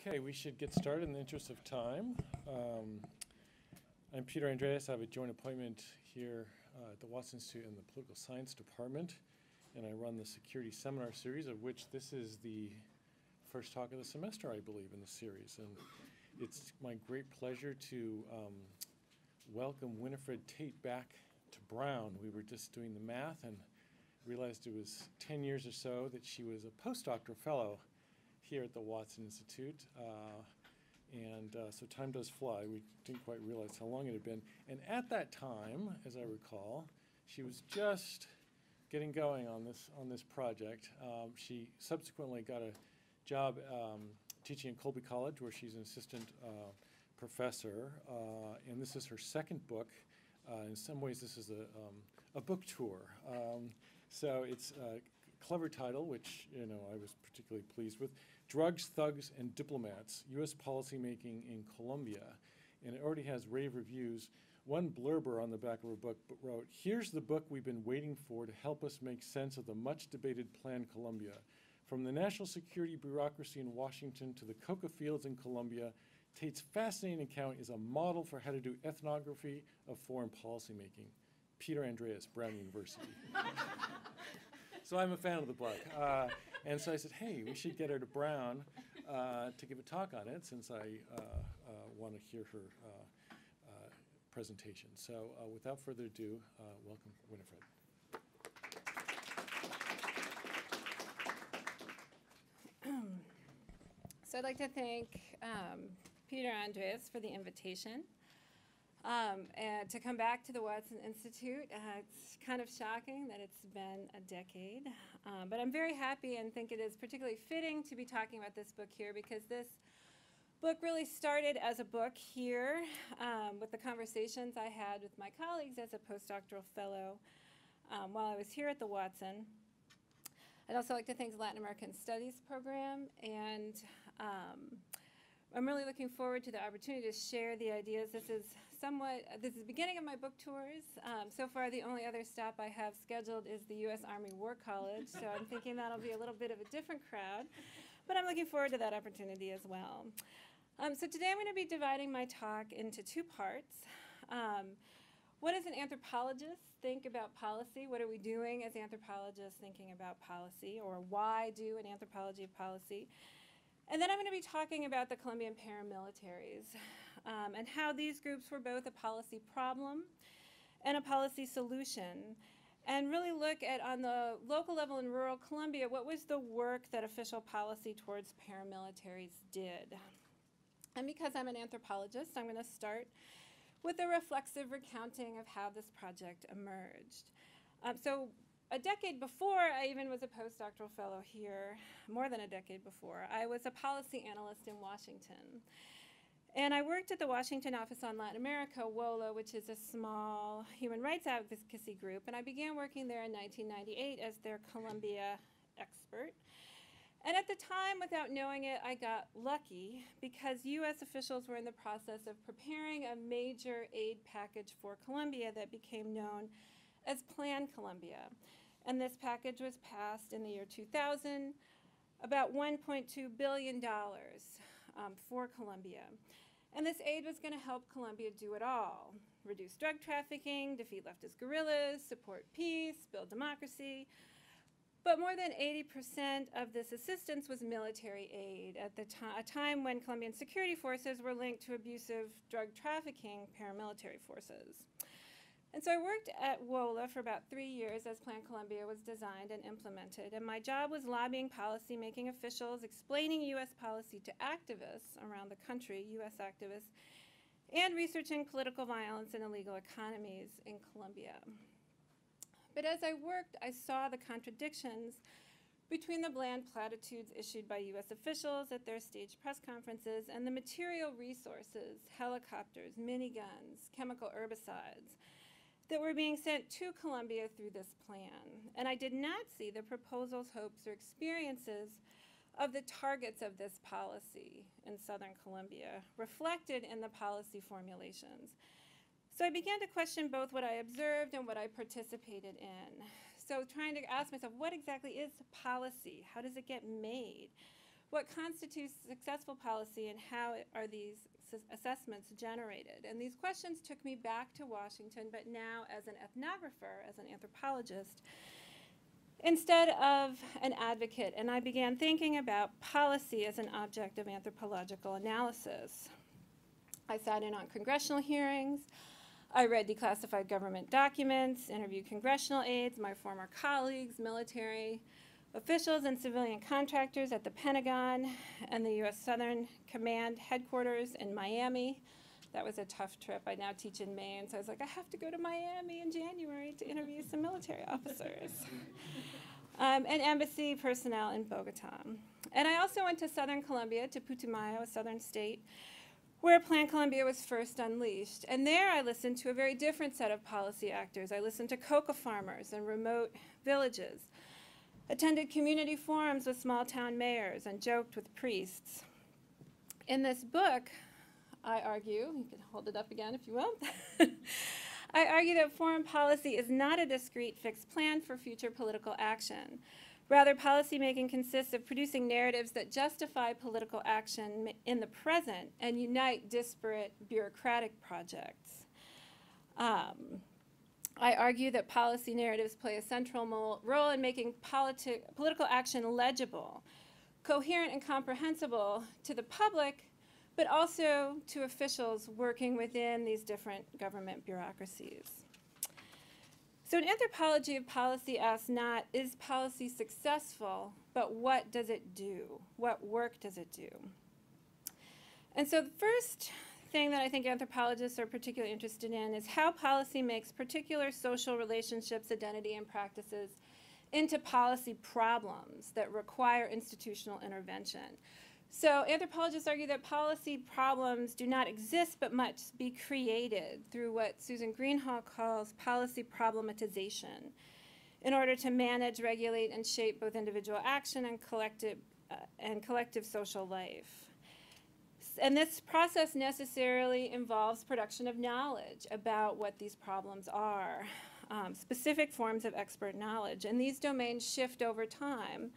Okay, we should get started in the interest of time. I'm Peter Andreas. I have a joint appointment here at the Watson Institute in the Political Science Department, and I run the Security Seminar Series, of which this is the first talk of the semester, I believe, in the series. And it's my great pleasure to welcome Winifred Tate back to Brown. We were just doing the math and realized it was 10 years or so that she was a postdoctoral fellow here at the Watson Institute, so time does fly. We didn't quite realize how long it had been. And at that time, as I recall, she was just getting going on this project. She subsequently got a job teaching at Colby College, where she's an assistant professor, and this is her second book. In some ways, this is a book tour. So it's a clever title, which I was particularly pleased with. Drugs, Thugs, and Diplomats, U.S. Policymaking in Colombia. And it already has rave reviews. One blurber on the back of her book wrote, "Here's the book we've been waiting for to help us make sense of the much-debated Plan Colombia. From the national security bureaucracy in Washington to the coca fields in Colombia, Tate's fascinating account is a model for how to do ethnography of foreign policymaking." Peter Andreas, Brown University. So I'm a fan of the book. And so I said, hey, we should get her to Brown to give a talk on it, since I want to hear her presentation. So without further ado, welcome, Winifred. So I'd like to thank Peter Andreas for the invitation. And to come back to the Watson Institute, it's kind of shocking that it's been a decade. But I'm very happy and think it is particularly fitting to be talking about this book here, because this book really started as a book here with the conversations I had with my colleagues as a postdoctoral fellow while I was here at the Watson. I'd also like to thank the Latin American Studies program, and I'm really looking forward to the opportunity to share the ideas. This is the beginning of my book tours. So far, the only other stop I have scheduled is the US Army War College, so I'm thinking that'll be a little bit of a different crowd, but I'm looking forward to that opportunity as well. So today I'm gonna be dividing my talk into two parts. What does an anthropologist think about policy? What are we doing as anthropologists thinking about policy, or why do an anthropology of policy? And then I'm gonna be talking about the Colombian paramilitaries. And how these groups were both a policy problem and a policy solution, and really look at, on the local level in rural Colombia, what was the work that official policy towards paramilitaries did. And because I'm an anthropologist, I'm going to start with a reflexive recounting of how this project emerged. So a decade before I even was a postdoctoral fellow here, more than a decade before, I was a policy analyst in Washington. And I worked at the Washington Office on Latin America, WOLA, which is a small human rights advocacy group. And I began working there in 1998 as their Colombia expert. And at the time, without knowing it, I got lucky, because US officials were in the process of preparing a major aid package for Colombia that became known as Plan Colombia. And this package was passed in the year 2000, about $1.2 billion. For Colombia. And this aid was going to help Colombia do it all: reduce drug trafficking, defeat leftist guerrillas, support peace, build democracy. But more than 80% of this assistance was military aid, at a time when Colombian security forces were linked to abusive drug trafficking paramilitary forces. And so I worked at WOLA for about 3 years as Plan Colombia was designed and implemented. And my job was lobbying policymaking officials, explaining US policy to activists around the country, US activists, and researching political violence and illegal economies in Colombia. But as I worked, I saw the contradictions between the bland platitudes issued by US officials at their staged press conferences and the material resources, helicopters, miniguns, chemical herbicides, that were being sent to Colombia through this plan. And I did not see the proposals, hopes, or experiences of the targets of this policy in Southern Colombia reflected in the policy formulations. So I began to question both what I observed and what I participated in. So trying to ask myself, what exactly is policy? How does it get made? What constitutes successful policy and how are these assessments generated? And these questions took me back to Washington, but now as an ethnographer, as an anthropologist, instead of an advocate. And I began thinking about policy as an object of anthropological analysis. I sat in on congressional hearings. I read declassified government documents, interviewed congressional aides, my former colleagues, military officials and civilian contractors at the Pentagon and the US Southern Command headquarters in Miami. That was a tough trip. I now teach in Maine, so I was like, I have to go to Miami in January to interview some military officers. And embassy personnel in Bogotá. And I also went to Southern Colombia, to Putumayo, a southern state, where Plan Colombia was first unleashed. And there I listened to a very different set of policy actors. I listened to coca farmers in remote villages, attended community forums with small-town mayors, and joked with priests. In this book, I argue, you can hold it up again if you will, I argue that foreign policy is not a discrete fixed plan for future political action. Rather, policymaking consists of producing narratives that justify political action in the present and unite disparate bureaucratic projects. I argue that policy narratives play a central role in making political action legible, coherent and comprehensible to the public, but also to officials working within these different government bureaucracies. So an anthropology of policy asks not, is policy successful, but what does it do? What work does it do? And so the first thing that I think anthropologists are particularly interested in is how policy makes particular social relationships, identity, and practices into policy problems that require institutional intervention. So anthropologists argue that policy problems do not exist but must be created through what Susan Greenhalgh calls policy problematization in order to manage, regulate, and shape both individual action and collective social life. And this process necessarily involves production of knowledge about what these problems are, specific forms of expert knowledge. And these domains shift over time.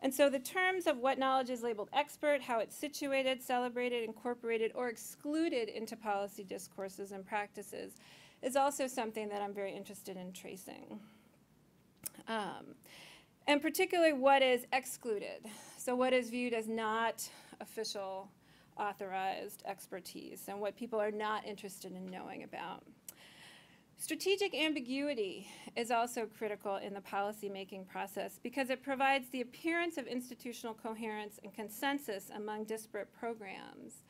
And so the terms of what knowledge is labeled expert, how it's situated, celebrated, incorporated, or excluded into policy discourses and practices is also something that I'm very interested in tracing. And particularly what is excluded. So what is viewed as not official authorized expertise and what people are not interested in knowing about. Strategic ambiguity is also critical in the policymaking process because it provides the appearance of institutional coherence and consensus among disparate programs,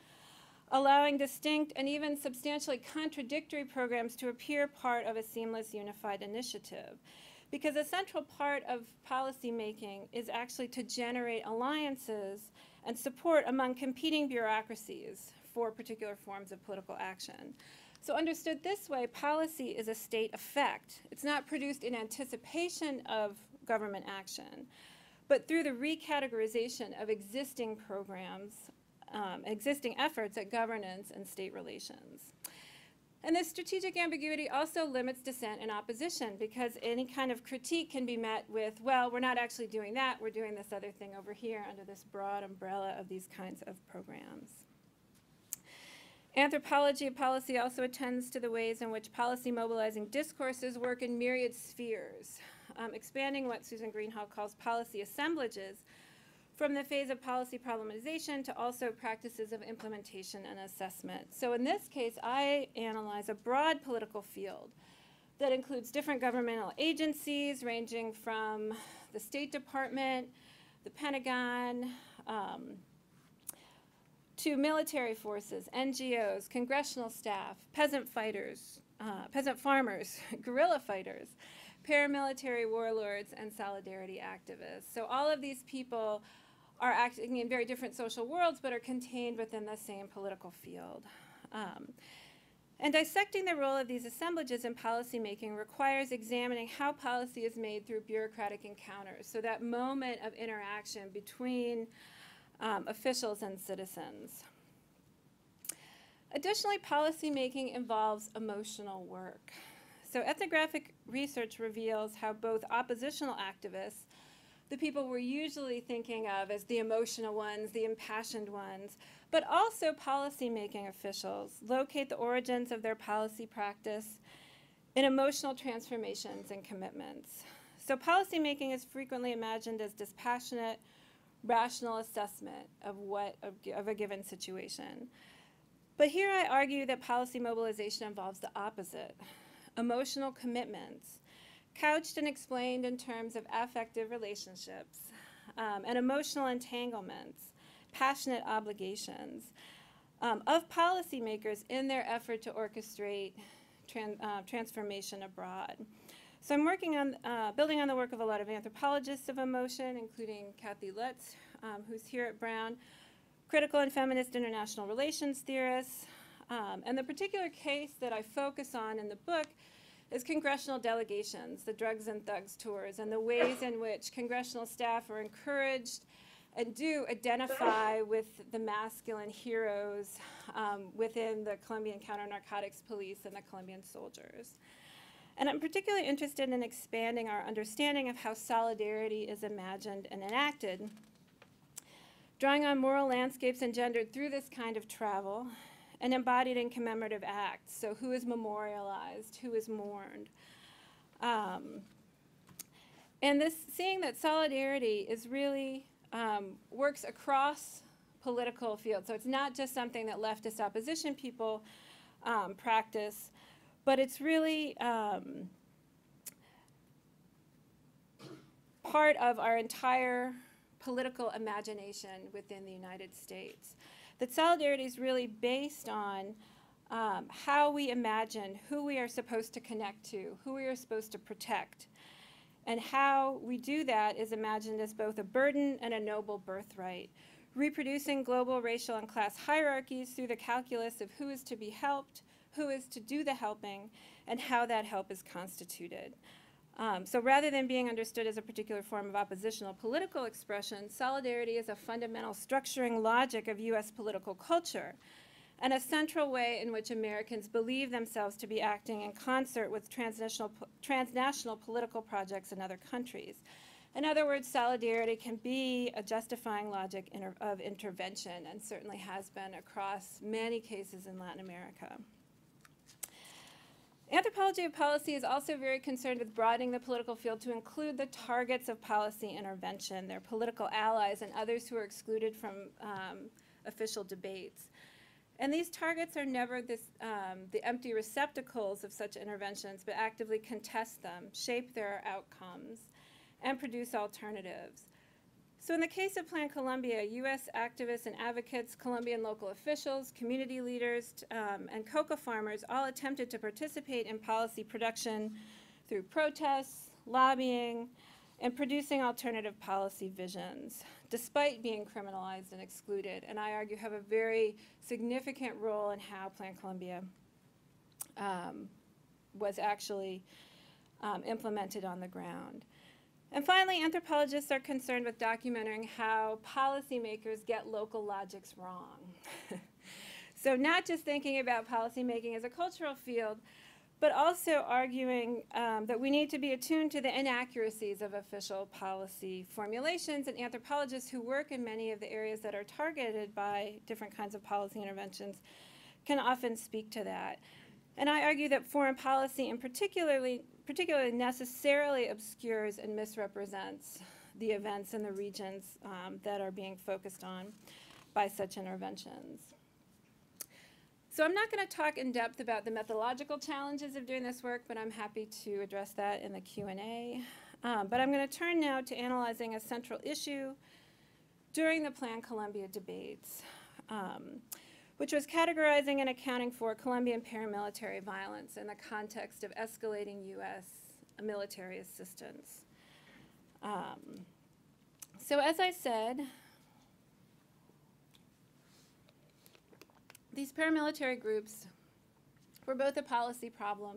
allowing distinct and even substantially contradictory programs to appear part of a seamless, unified initiative. Because a central part of policymaking is actually to generate alliances and support among competing bureaucracies for particular forms of political action. So understood this way, policy is a state effect. It's not produced in anticipation of government action, but through the recategorization of existing programs, existing efforts at governance and state relations. And this strategic ambiguity also limits dissent and opposition because any kind of critique can be met with, well, we're not actually doing that, we're doing this other thing over here under this broad umbrella of these kinds of programs. Anthropology of policy also attends to the ways in which policy mobilizing discourses work in myriad spheres, expanding what Susan Greenhalgh calls policy assemblages from the phase of policy problematization to also practices of implementation and assessment. So in this case, I analyze a broad political field that includes different governmental agencies ranging from the State Department, the Pentagon, to military forces, NGOs, congressional staff, peasant fighters, peasant farmers, guerrilla fighters, paramilitary warlords, and solidarity activists. So all of these people are acting in very different social worlds but are contained within the same political field. And dissecting the role of these assemblages in policymaking requires examining how policy is made through bureaucratic encounters, so that moment of interaction between officials and citizens. Additionally, policymaking involves emotional work. So ethnographic research reveals how both oppositional activists the people we're usually thinking of as the emotional ones, the impassioned ones, but also policymaking officials, locate the origins of their policy practice in emotional transformations and commitments. So policymaking is frequently imagined as dispassionate, rational assessment of a given situation. But here I argue that policy mobilization involves the opposite, emotional commitments, couched and explained in terms of affective relationships and emotional entanglements, passionate obligations of policymakers in their effort to orchestrate transformation abroad. So I'm working on building on the work of a lot of anthropologists of emotion, including Kathy Lutz, who's here at Brown, critical and feminist international relations theorists. And the particular case that I focus on in the book is congressional delegations, the Drugs and Thugs tours, and the ways in which congressional staff are encouraged and do identify with the masculine heroes within the Colombian counter-narcotics police and the Colombian soldiers. And I'm particularly interested in expanding our understanding of how solidarity is imagined and enacted, drawing on moral landscapes engendered through this kind of travel and embodied in commemorative acts. So who is memorialized, who is mourned. And this seeing that solidarity is really works across political fields. So it's not just something that leftist opposition people practice, but it's really part of our entire political imagination within the United States. That solidarity is really based on how we imagine who we are supposed to connect to, who we are supposed to protect. And how we do that is imagined as both a burden and a noble birthright, reproducing global racial and class hierarchies through the calculus of who is to be helped, who is to do the helping, and how that help is constituted. So rather than being understood as a particular form of oppositional political expression, solidarity is a fundamental structuring logic of US political culture and a central way in which Americans believe themselves to be acting in concert with transnational political projects in other countries. In other words, solidarity can be a justifying logic of intervention and certainly has been across many cases in Latin America. Anthropology of policy is also very concerned with broadening the political field to include the targets of policy intervention, their political allies, and others who are excluded from official debates. And these targets are never the empty receptacles of such interventions, but actively contest them, shape their outcomes, and produce alternatives. So in the case of Plan Colombia, US activists and advocates, Colombian local officials, community leaders, and coca farmers all attempted to participate in policy production through protests, lobbying, and producing alternative policy visions, despite being criminalized and excluded, and I argue have a very significant role in how Plan Colombia was actually implemented on the ground. And finally, anthropologists are concerned with documenting how policymakers get local logics wrong. So not just thinking about policymaking as a cultural field, but also arguing that we need to be attuned to the inaccuracies of official policy formulations, and anthropologists who work in many of the areas that are targeted by different kinds of policy interventions can often speak to that. And I argue that foreign policy in particularly necessarily obscures and misrepresents the events in the regions that are being focused on by such interventions. So I'm not going to talk in depth about the methodological challenges of doing this work, but I'm happy to address that in the Q&A. But I'm going to turn now to analyzing a central issue during the Plan Colombia debates, which was categorizing and accounting for Colombian paramilitary violence in the context of escalating US military assistance. So as I said, these paramilitary groups were both a policy problem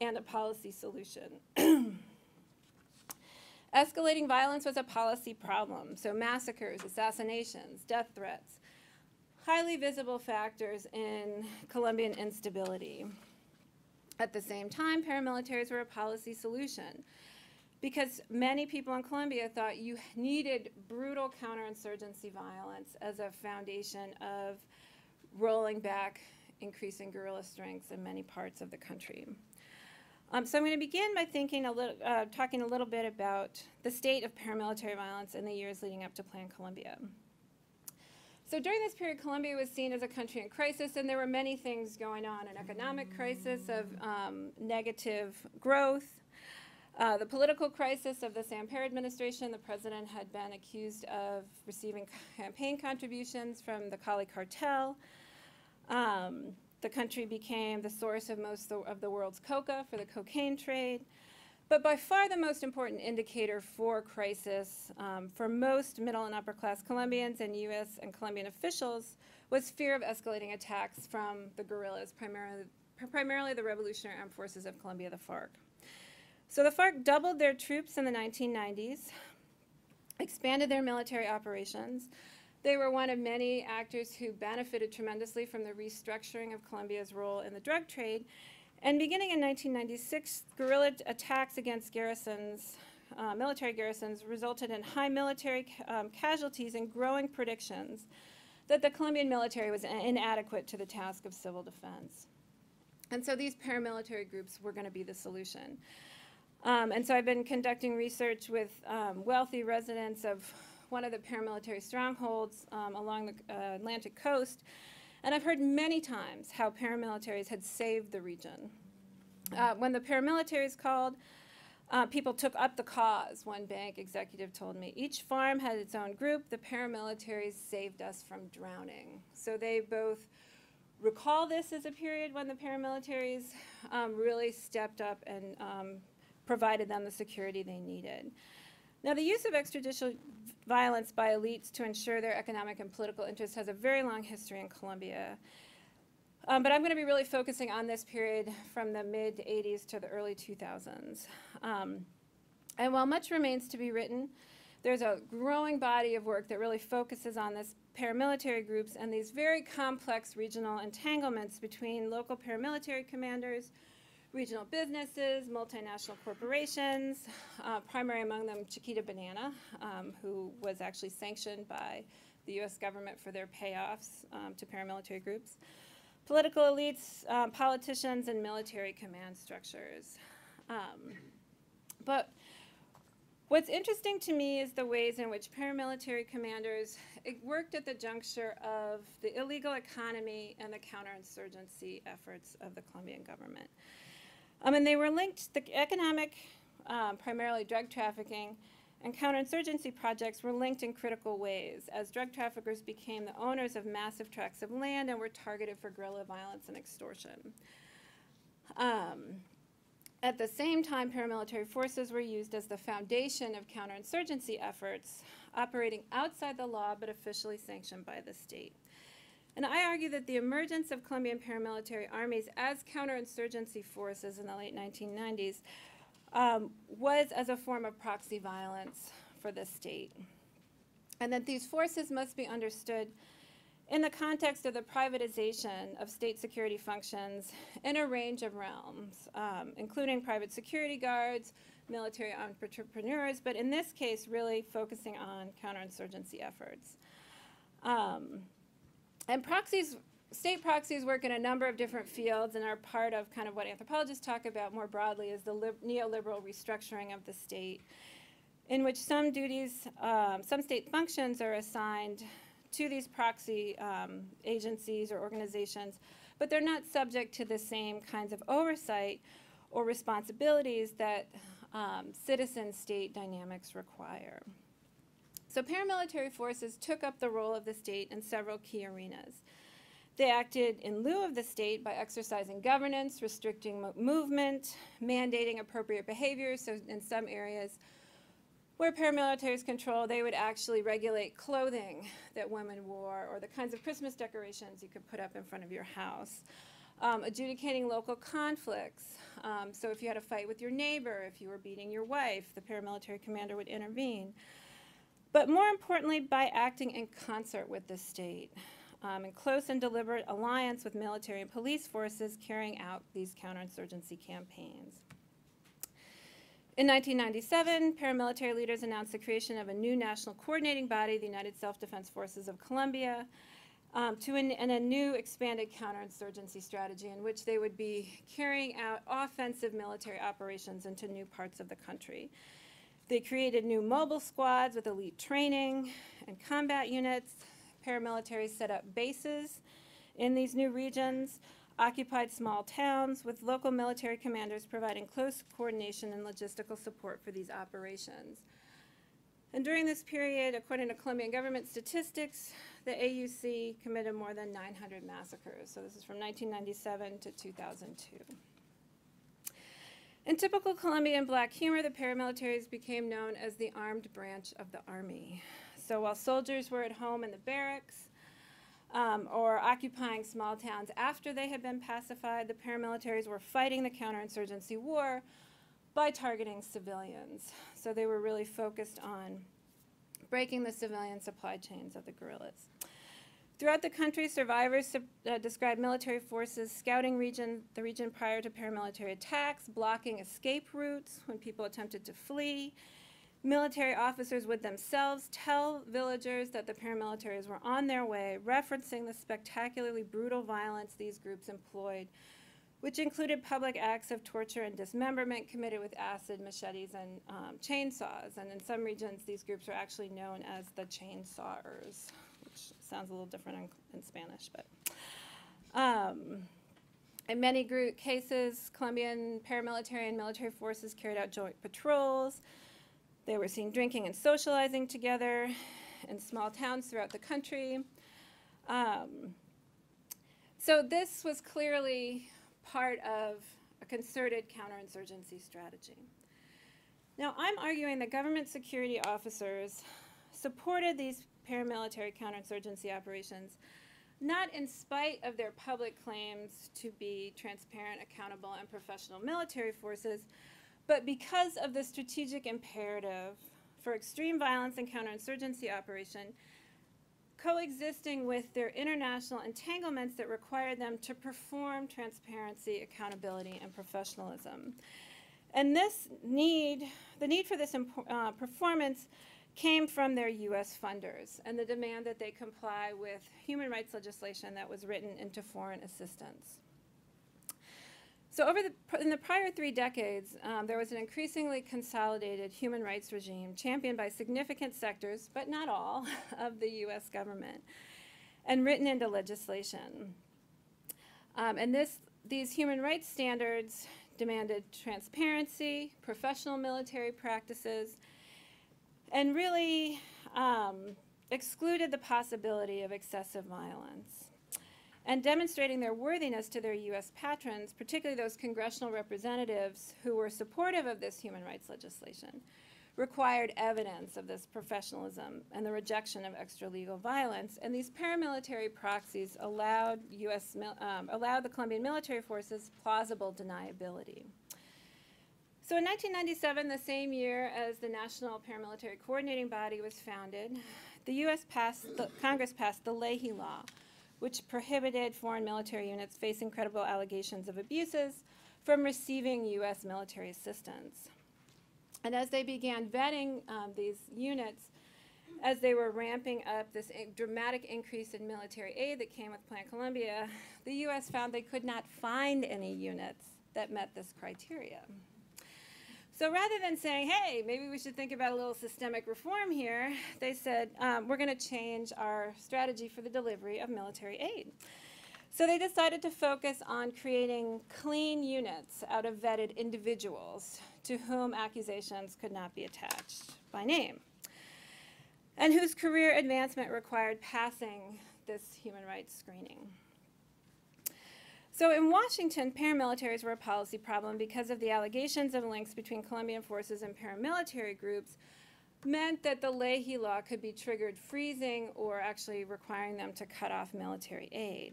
and a policy solution. Escalating violence was a policy problem, so massacres, assassinations, death threats, highly visible factors in Colombian instability. At the same time, paramilitaries were a policy solution because many people in Colombia thought you needed brutal counterinsurgency violence as a foundation of rolling back increasing guerrilla strengths in many parts of the country. So I'm going to begin by talking a little bit about the state of paramilitary violence in the years leading up to Plan Colombia. So during this period, Colombia was seen as a country in crisis, and there were many things going on, an economic crisis of negative growth, the political crisis of the Samper administration. The president had been accused of receiving campaign contributions from the Cali cartel. The country became the source of most of the world's coca for the cocaine trade. But by far the most important indicator for crisis for most middle and upper class Colombians and US and Colombian officials was fear of escalating attacks from the guerrillas, primarily the Revolutionary Armed Forces of Colombia, the FARC. So the FARC doubled their troops in the 1990s, expanded their military operations. They were one of many actors who benefited tremendously from the restructuring of Colombia's role in the drug trade. And beginning in 1996, guerrilla attacks against garrisons, military garrisons, resulted in high military casualties and growing predictions that the Colombian military was inadequate to the task of civil defense. And so these paramilitary groups were going to be the solution. And so I've been conducting research with wealthy residents of one of the paramilitary strongholds along the Atlantic coast, and I've heard many times how paramilitaries had saved the region. When the paramilitaries called, people took up the cause, one bank executive told me. Each farm had its own group. The paramilitaries saved us from drowning. So they both recall this as a period when the paramilitaries really stepped up and provided them the security they needed. Now, the use of extrajudicial violence by elites to ensure their economic and political interests has a very long history in Colombia. But I'm going to be really focusing on this period from the mid-'80s to the early 2000s. And while much remains to be written, there's a growing body of work that really focuses on this paramilitary groups and these very complex regional entanglements between local paramilitary commanders, regional businesses, multinational corporations, primary among them Chiquita Banana, who was actually sanctioned by the US government for their payoffs to paramilitary groups, political elites, politicians, and military command structures. But what's interesting to me is the ways in which paramilitary commanders worked at the juncture of the illegal economy and the counterinsurgency efforts of the Colombian government. And they were linked, the economic, primarily drug trafficking, and counterinsurgency projects were linked in critical ways as drug traffickers became the owners of massive tracts of land and were targeted for guerrilla violence and extortion. At the same time, paramilitary forces were used as the foundation of counterinsurgency efforts, operating outside the law but officially sanctioned by the state. And I argue that the emergence of Colombian paramilitary armies as counterinsurgency forces in the late 1990s was as a form of proxy violence for the state. And that these forces must be understood in the context of the privatization of state security functions in a range of realms, including private security guards, military entrepreneurs, but in this case, really focusing on counterinsurgency efforts. And proxies, state proxies work in a number of different fields and are part of kind of what anthropologists talk about more broadly as the neoliberal restructuring of the state, in which some duties, some state functions are assigned to these proxy agencies or organizations, but they're not subject to the same kinds of oversight or responsibilities that citizen-state dynamics require. So paramilitary forces took up the role of the state in several key arenas. They acted in lieu of the state by exercising governance, restricting movement, mandating appropriate behavior. So in some areas where paramilitaries control, they would actually regulate clothing that women wore or the kinds of Christmas decorations you could put up in front of your house. Adjudicating local conflicts. So if you had a fight with your neighbor, if you were beating your wife, the paramilitary commander would intervene. But more importantly, by acting in concert with the state, in close and deliberate alliance with military and police forces carrying out these counterinsurgency campaigns. In 1997, paramilitary leaders announced the creation of a new national coordinating body, the United Self-Defense Forces of Colombia, and a new expanded counterinsurgency strategy in which they would be carrying out offensive military operations into new parts of the country. They created new mobile squads with elite training and combat units. Paramilitaries set up bases in these new regions, occupied small towns, with local military commanders providing close coordination and logistical support for these operations. And during this period, according to Colombian government statistics, the AUC committed more than 900 massacres. So this is from 1997 to 2002. In typical Colombian black humor, the paramilitaries became known as the armed branch of the army. So while soldiers were at home in the barracks, or occupying small towns after they had been pacified, the paramilitaries were fighting the counterinsurgency war by targeting civilians. So they were really focused on breaking the civilian supply chains of the guerrillas. Throughout the country, survivors described military forces scouting the region prior to paramilitary attacks, blocking escape routes when people attempted to flee. Military officers would themselves tell villagers that the paramilitaries were on their way, referencing the spectacularly brutal violence these groups employed, which included public acts of torture and dismemberment committed with acid, machetes, and chainsaws. And in some regions, these groups are actually known as the chainsawers, which sounds a little different in Spanish, but. In many group cases, Colombian paramilitary and military forces carried out joint patrols. They were seen drinking and socializing together in small towns throughout the country. So this was clearly part of a concerted counterinsurgency strategy. Now, I'm arguing that government security officers supported these paramilitary counterinsurgency operations not in spite of their public claims to be transparent, accountable, and professional military forces, but because of the strategic imperative for extreme violence and counterinsurgency operation, coexisting with their international entanglements that required them to perform transparency, accountability, and professionalism. And this need, the need for this performance came from their US funders and the demand that they comply with human rights legislation that was written into foreign assistance. So in the prior 3 decades, there was an increasingly consolidated human rights regime championed by significant sectors, but not all, of the US government and written into legislation. These human rights standards demanded transparency, professional military practices, and really excluded the possibility of excessive violence. And demonstrating their worthiness to their US patrons, particularly those congressional representatives who were supportive of this human rights legislation, required evidence of this professionalism and the rejection of extralegal violence. And these paramilitary proxies allowed allowed the Colombian military forces plausible deniability. So in 1997, the same year as the National Paramilitary Coordinating Body was founded, the Congress passed the Leahy Law, which prohibited foreign military units facing credible allegations of abuses from receiving US military assistance. And as they began vetting these units, as they were ramping up this dramatic increase in military aid that came with Plan Colombia, the US found they could not find any units that met this criteria. So rather than saying, hey, maybe we should think about a little systemic reform here, they said, we're going to change our strategy for the delivery of military aid. So they decided to focus on creating clean units out of vetted individuals to whom accusations could not be attached by name, and whose career advancement required passing this human rights screening. So in Washington, paramilitaries were a policy problem because of the allegations of links between Colombian forces and paramilitary groups meant that the Leahy Law could be triggered, freezing or actually requiring them to cut off military aid.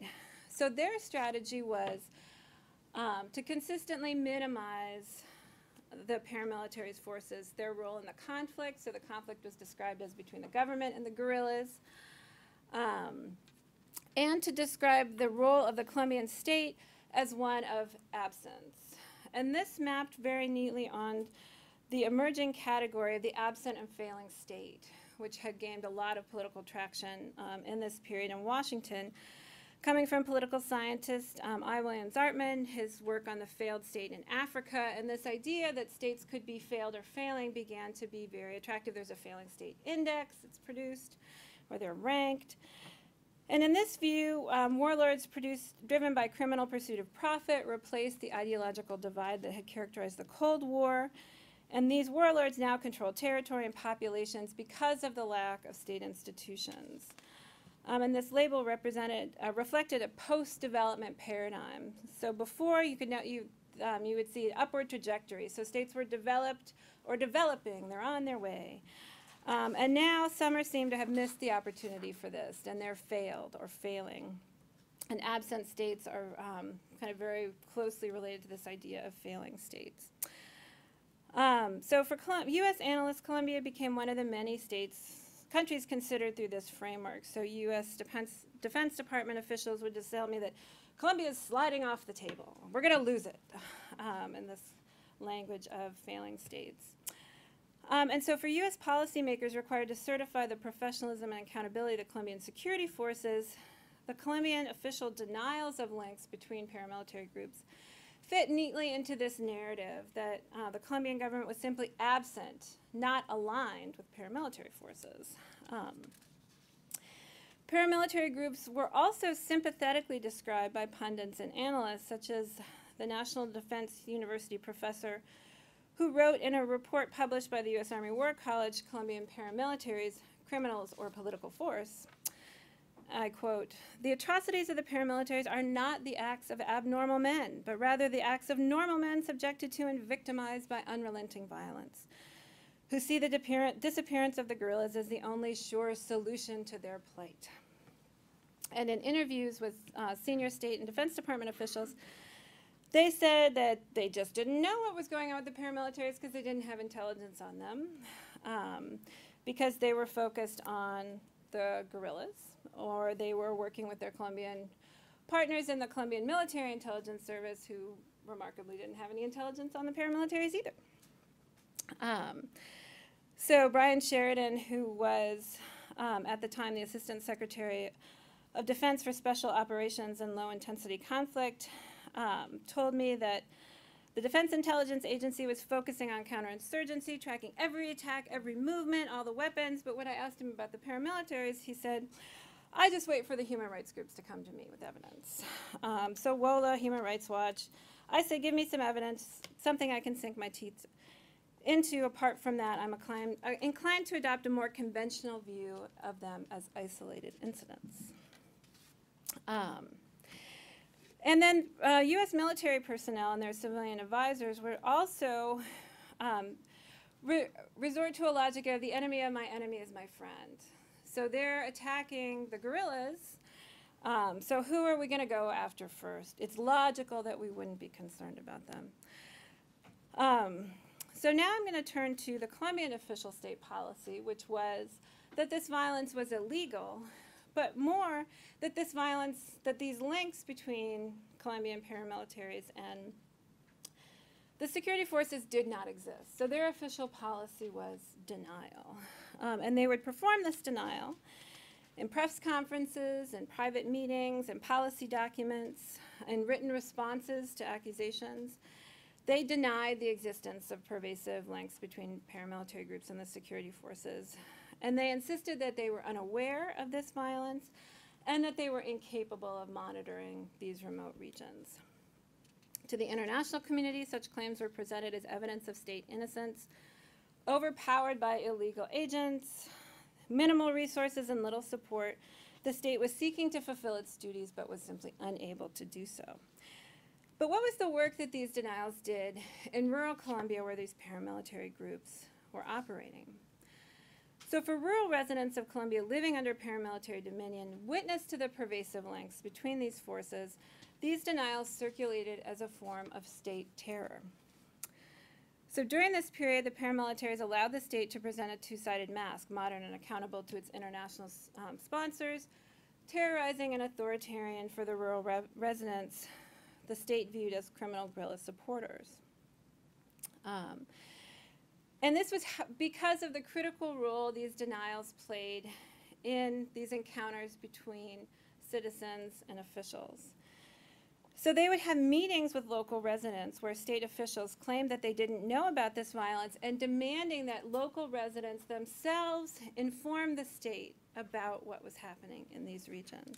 So their strategy was to consistently minimize the paramilitary's forces, their role in the conflict. So the conflict was described as between the government and the guerrillas. And to describe the role of the Colombian state as one of absence. And this mapped very neatly on the emerging category of the absent and failing state, which had gained a lot of political traction in this period in Washington, coming from political scientist I. William Zartman, his work on the failed state in Africa, and this idea that states could be failed or failing began to be very attractive. There's a failing state index, it's produced, or they're ranked. And in this view, warlords driven by criminal pursuit of profit replaced the ideological divide that had characterized the Cold War. And these warlords now control territory and populations because of the lack of state institutions. And this label reflected a post-development paradigm. So before, you would see an upward trajectory. So states were developed or developing. They're on their way. And now, some seem to have missed the opportunity for this, and they're failed or failing. And absent states are kind of very closely related to this idea of failing states. So for U.S. analysts, Colombia became one of the many countries considered through this framework. So U.S. Defense Department officials would just tell me that Colombia is sliding off the table. We're going to lose it, in this language of failing states. And so for U.S. policymakers required to certify the professionalism and accountability of the Colombian security forces, the Colombian official denials of links between paramilitary groups fit neatly into this narrative that the Colombian government was simply absent, not aligned with paramilitary forces. Paramilitary groups were also sympathetically described by pundits and analysts, such as the National Defense University professor who wrote in a report published by the US Army War College, Colombian paramilitaries, criminals or political force. I quote, "The atrocities of the paramilitaries are not the acts of abnormal men, but rather the acts of normal men subjected to and victimized by unrelenting violence, who see the disappearance of the guerrillas as the only sure solution to their plight." And in interviews with senior state and Defense Department officials, they said that they just didn't know what was going on with the paramilitaries because they didn't have intelligence on them, because they were focused on the guerrillas, or they were working with their Colombian partners in the Colombian Military Intelligence Service, who remarkably didn't have any intelligence on the paramilitaries either. So Brian Sheridan, who was at the time the Assistant Secretary of Defense for Special Operations and Low-Intensity Conflict, told me that the Defense Intelligence Agency was focusing on counterinsurgency, tracking every attack, every movement, all the weapons. But when I asked him about the paramilitaries, he said, "I just wait for the human rights groups to come to me with evidence." So WOLA, Human Rights Watch, I say, give me some evidence, something I can sink my teeth into. Apart from that, I'm inclined to adopt a more conventional view of them as isolated incidents. And then U.S. military personnel and their civilian advisors were also resort to a logic of the enemy of my enemy is my friend. So they're attacking the guerrillas. So who are we going to go after first? It's logical that we wouldn't be concerned about them. So now I'm going to turn to the Colombian official state policy, which was that this violence was illegal, but more that this violence, that these links between Colombian paramilitaries and the security forces did not exist. So their official policy was denial. And they would perform this denial in press conferences, in private meetings, in policy documents, in written responses to accusations. They denied the existence of pervasive links between paramilitary groups and the security forces. And they insisted that they were unaware of this violence and that they were incapable of monitoring these remote regions. To the international community, such claims were presented as evidence of state innocence, overpowered by illegal agents, minimal resources, and little support. The state was seeking to fulfill its duties but was simply unable to do so. But what was the work that these denials did in rural Colombia where these paramilitary groups were operating? So for rural residents of Colombia living under paramilitary dominion, witness to the pervasive links between these forces, these denials circulated as a form of state terror. So during this period, the paramilitaries allowed the state to present a two-sided mask, modern and accountable to its international sponsors, terrorizing and authoritarian for the rural residents, the state viewed as criminal guerrilla supporters. And this was because of the critical role these denials played in these encounters between citizens and officials. So they would have meetings with local residents where state officials claimed that they didn't know about this violence and demanding that local residents themselves inform the state about what was happening in these regions.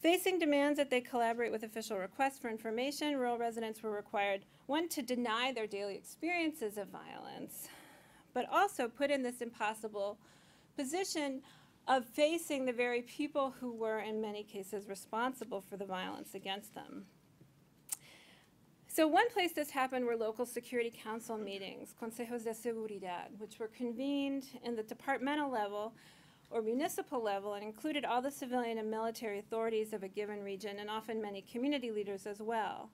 Facing demands that they collaborate with official requests for information, rural residents were required, one, to deny their daily experiences of violence, but also put in this impossible position of facing the very people who were, in many cases, responsible for the violence against them. So one place this happened were local security council meetings, Consejos de Seguridad, which were convened in the departmental level or municipal level and included all the civilian and military authorities of a given region and often many community leaders as well.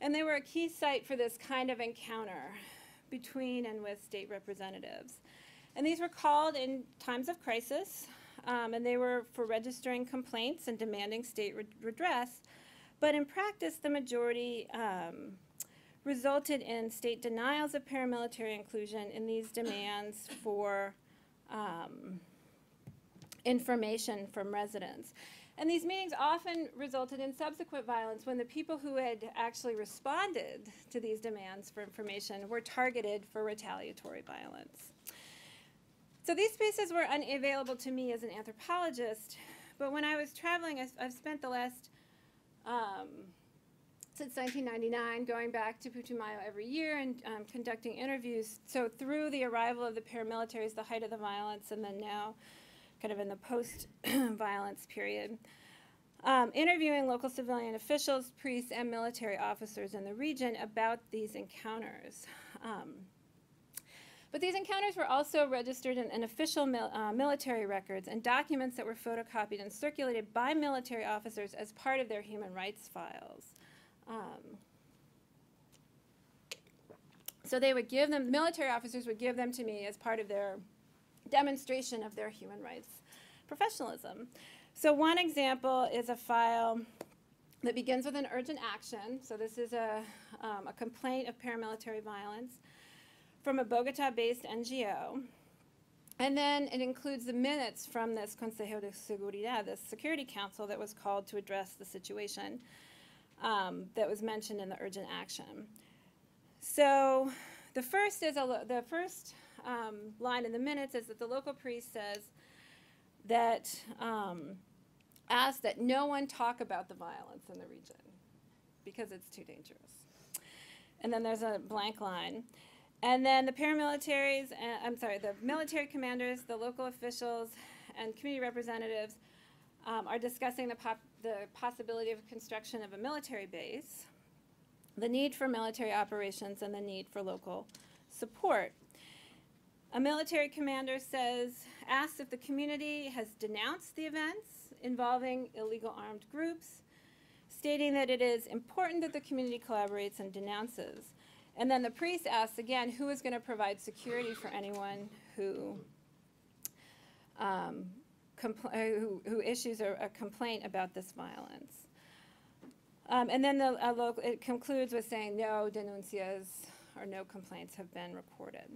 And they were a key site for this kind of encounter between and with state representatives. And these were called in times of crisis, and they were for registering complaints and demanding state redress. But in practice, the majority resulted in state denials of paramilitary inclusion in these demands for information from residents. And these meetings often resulted in subsequent violence when the people who had actually responded to these demands for information were targeted for retaliatory violence. So these spaces were unavailable to me as an anthropologist, but when I was traveling, I've spent the last, since 1999, going back to Putumayo every year and conducting interviews. So through the arrival of the paramilitaries, the height of the violence, and then now kind of in the post-violence period, interviewing local civilian officials, priests, and military officers in the region about these encounters. But these encounters were also registered in official military records and documents that were photocopied and circulated by military officers as part of their human rights files. So they would give them, military officers would give them to me as part of their demonstration of their human rights professionalism. So one example is a file that begins with an urgent action. So this is a complaint of paramilitary violence from a Bogotá-based NGO. And then it includes the minutes from this Consejo de Seguridad, this security council that was called to address the situation that was mentioned in the urgent action. So the first, line in the minutes is that the local priest says that, asks that no one talk about the violence in the region because it's too dangerous. And then there's a blank line. And then the paramilitaries, the military commanders, the local officials, and community representatives are discussing the possibility of construction of a military base, the need for military operations, and the need for local support. A military commander asks if the community has denounced the events involving illegal armed groups, stating that it is important that the community collaborates and denounces. And then the priest asks again, who is going to provide security for anyone who issues a complaint about this violence? And then it concludes with saying no denuncias or no complaints have been recorded.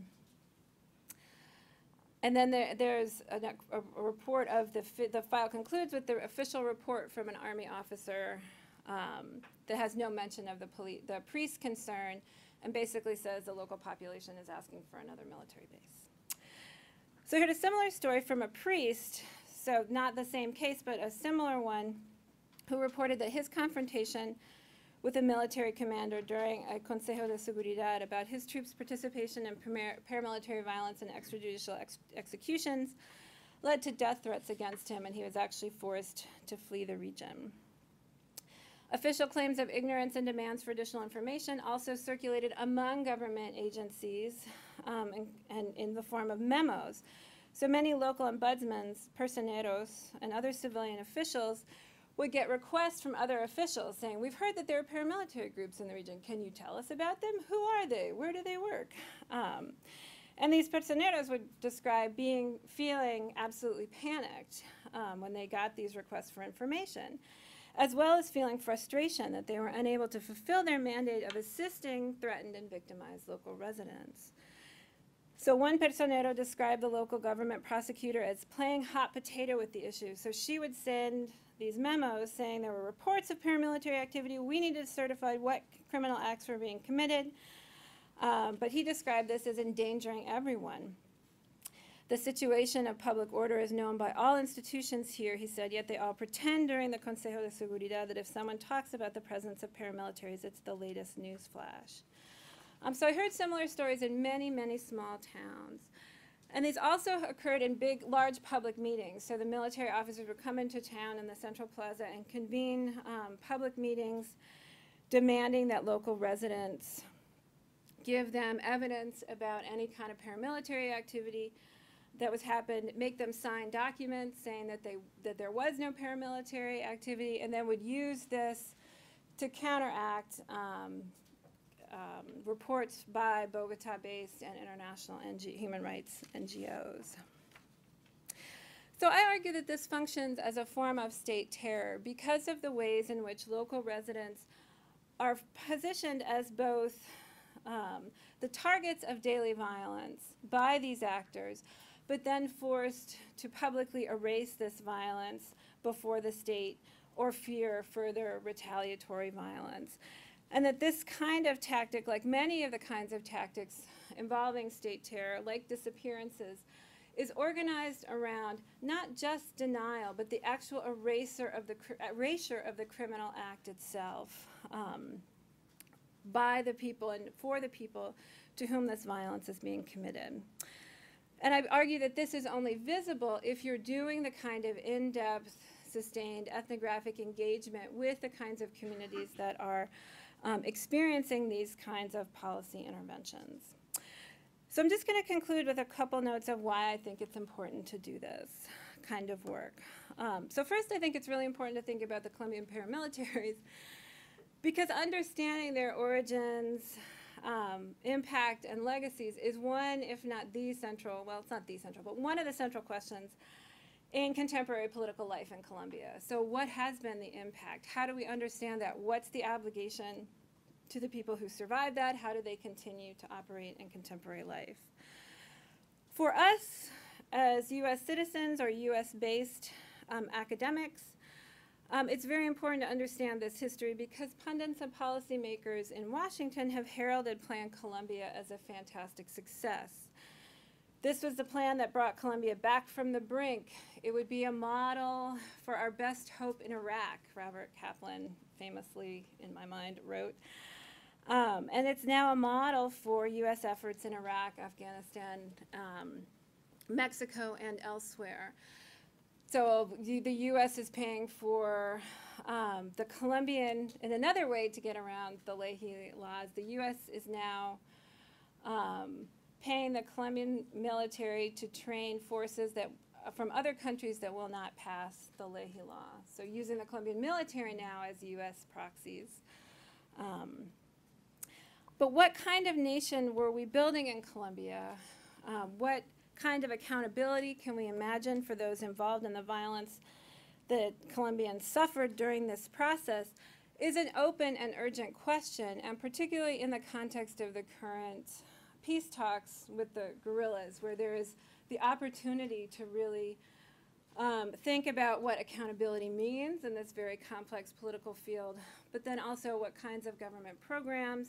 And then there's a report of the file concludes with the official report from an army officer that has no mention of the priest's concern, and basically says the local population is asking for another military base. So I heard a similar story from a priest, so not the same case, but a similar one, who reported that his confrontation with a military commander during a Consejo de Seguridad about his troops' participation in paramilitary violence and extrajudicial executions led to death threats against him, and he was actually forced to flee the region. Official claims of ignorance and demands for additional information also circulated among government agencies and in the form of memos. So many local ombudsmen, personeros, and other civilian officials would get requests from other officials saying, we've heard that there are paramilitary groups in the region. Can you tell us about them? Who are they? Where do they work? And these personeros would describe feeling absolutely panicked when they got these requests for information, as well as feeling frustration that they were unable to fulfill their mandate of assisting threatened and victimized local residents. So one personero described the local government prosecutor as playing hot potato with the issue. So she would send these memos saying there were reports of paramilitary activity. We needed to certify what criminal acts were being committed. But he described this as endangering everyone. The situation of public order is known by all institutions here, he said, yet they all pretend during the Consejo de Seguridad that if someone talks about the presence of paramilitaries, it's the latest news flash. So I heard similar stories in many, many small towns. And these also occurred in big, large public meetings. So the military officers would come into town in the Central Plaza and convene public meetings demanding that local residents give them evidence about any kind of paramilitary activity that was happened, make them sign documents saying that there was no paramilitary activity, and then would use this to counteract reports by Bogotá-based and international human rights NGOs. So I argue that this functions as a form of state terror because of the ways in which local residents are positioned as both the targets of daily violence by these actors, but then forced to publicly erase this violence before the state or fear further retaliatory violence. And that this kind of tactic, like many of the kinds of tactics involving state terror, like disappearances, is organized around not just denial, but the actual erasure of the criminal act itself by the people and for the people to whom this violence is being committed. And I argue that this is only visible if you're doing the kind of in-depth, sustained ethnographic engagement with the kinds of communities that are experiencing these kinds of policy interventions. So I'm just going to conclude with a couple notes of why I think it's important to do this kind of work. So first, I think it's really important to think about the Colombian paramilitaries because understanding their origins, impact and legacies is one, if not the central, well, it's not the central, but one of the central questions in contemporary political life in Colombia. So what has been the impact? How do we understand that? What's the obligation to the people who survived that? How do they continue to operate in contemporary life? For us as US citizens or US-based academics, it's very important to understand this history because pundits and policymakers in Washington have heralded Plan Colombia as a fantastic success. This was the plan that brought Colombia back from the brink. It would be a model for our best hope in Iraq, Robert Kaplan famously, in my mind, wrote. And it's now a model for US efforts in Iraq, Afghanistan, Mexico, and elsewhere. So the US is paying for the Colombian, and another way to get around the Leahy laws, the US is now paying the Colombian military to train forces that from other countries that will not pass the Leahy law. So using the Colombian military now as US proxies. But what kind of nation were we building in Colombia? What kind of accountability can we imagine for those involved in the violence that Colombians suffered during this process is an open and urgent question, and particularly in the context of the current peace talks with the guerrillas, where there is the opportunity to really think about what accountability means in this very complex political field, but then also what kinds of government programs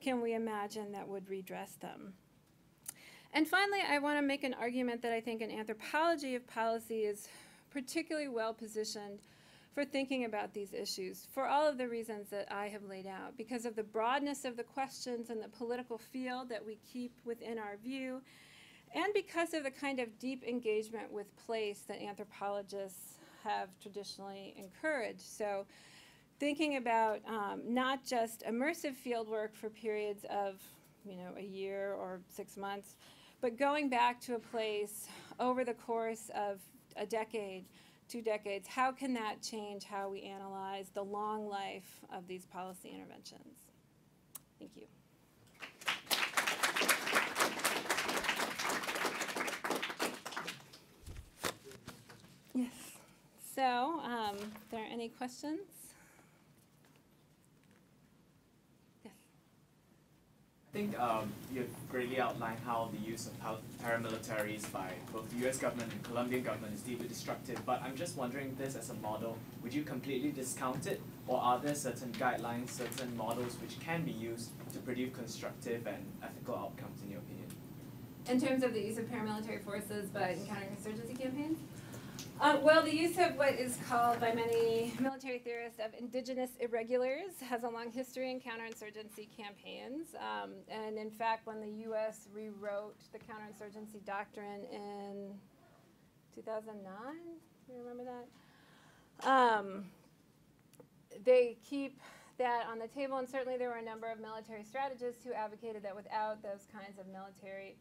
can we imagine that would redress them. And finally, I want to make an argument that I think an anthropology of policy is particularly well positioned for thinking about these issues for all of the reasons that I have laid out, because of the broadness of the questions and the political field that we keep within our view, and because of the kind of deep engagement with place that anthropologists have traditionally encouraged. So thinking about not just immersive field work for periods of a year or 6 months, but going back to a place over the course of a decade, 2 decades, how can that change how we analyze the long life of these policy interventions? Thank you. Yes. So, there are any questions? think you've greatly outlined how the use of paramilitaries by both the US government and Colombian government is deeply destructive, but I'm just wondering this as a model, would you completely discount it, or are there certain guidelines, certain models which can be used to produce constructive and ethical outcomes in your opinion? In terms of the use of paramilitary forces but in counterinsurgency campaigns? Well, the use of what is called by many military theorists of indigenous irregulars has a long history in counterinsurgency campaigns. And in fact, when the US rewrote the counterinsurgency doctrine in 2009, do you remember that? They keep that on the table, and certainly there were a number of military strategists who advocated that without those kinds of military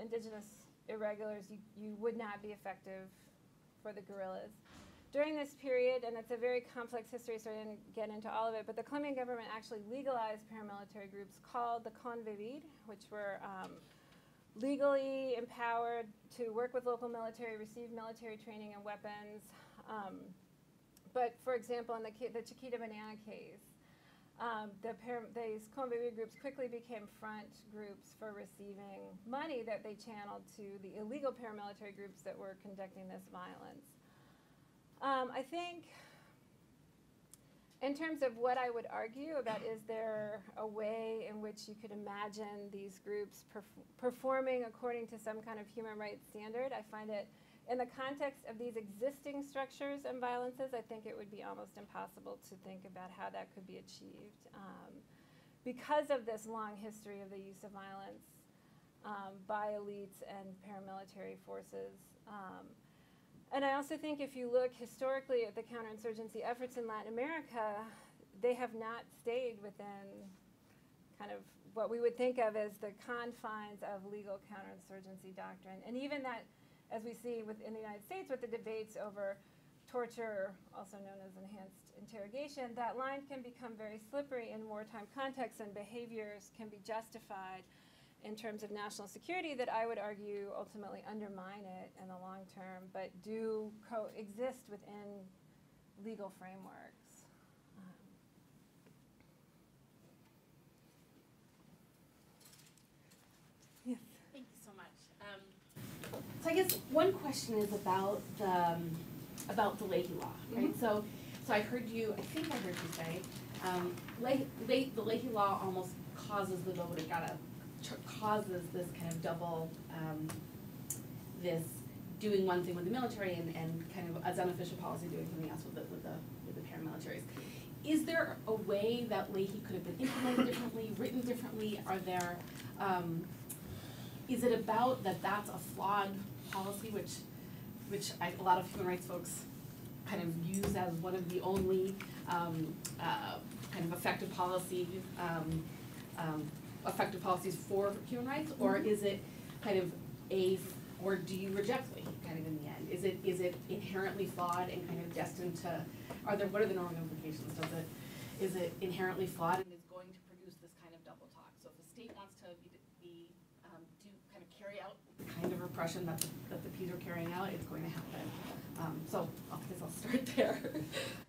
indigenous irregulars, you would not be effective for the guerrillas. During this period, and it's a very complex history, so I didn't get into all of it, but the Colombian government actually legalized paramilitary groups called the Convivir, which were legally empowered to work with local military, receive military training and weapons. But for example, in the Chiquita Banana case, these Convivir groups quickly became front groups for receiving money that they channeled to the illegal paramilitary groups that were conducting this violence. I think in terms of what I would argue about, is there a way in which you could imagine these groups performing according to some kind of human rights standard? I find it, in the context of these existing structures and violences, I think it would be almost impossible to think about how that could be achieved because of this long history of the use of violence by elites and paramilitary forces. And I also think if you look historically at the counterinsurgency efforts in Latin America, they have not stayed within kind of what we would think of as the confines of legal counterinsurgency doctrine. And even that, as we see in the United States with the debates over torture, also known as enhanced interrogation, that line can become very slippery in wartime contexts, and behaviors can be justified in terms of national security that I would argue ultimately undermine it in the long term, but do coexist within legal frameworks. Yes. Thank you so much. So I guess one question is about the Leahy Law, right? Mm-hmm. So I heard you. I think I heard you say the Leahy Law almost causes the Bogotá causes this kind of double, this doing one thing with the military and kind of as unofficial policy doing something else with the paramilitaries. Is there a way that Leahy could have been implemented differently, written differently? Are there is it about that that's a flawed policy, which a lot of human rights folks kind of use as one of the only kind of effective policy, effective policies for human rights, or is it kind of a, or do you reject Leahy kind of in the end? Is it inherently flawed and kind of destined to? What are the normal implications? Is it inherently flawed and is going to produce this kind of double talk? So if the state wants to carry out the kind of repression that the P's are carrying out, it's going to happen. So I guess I'll start there.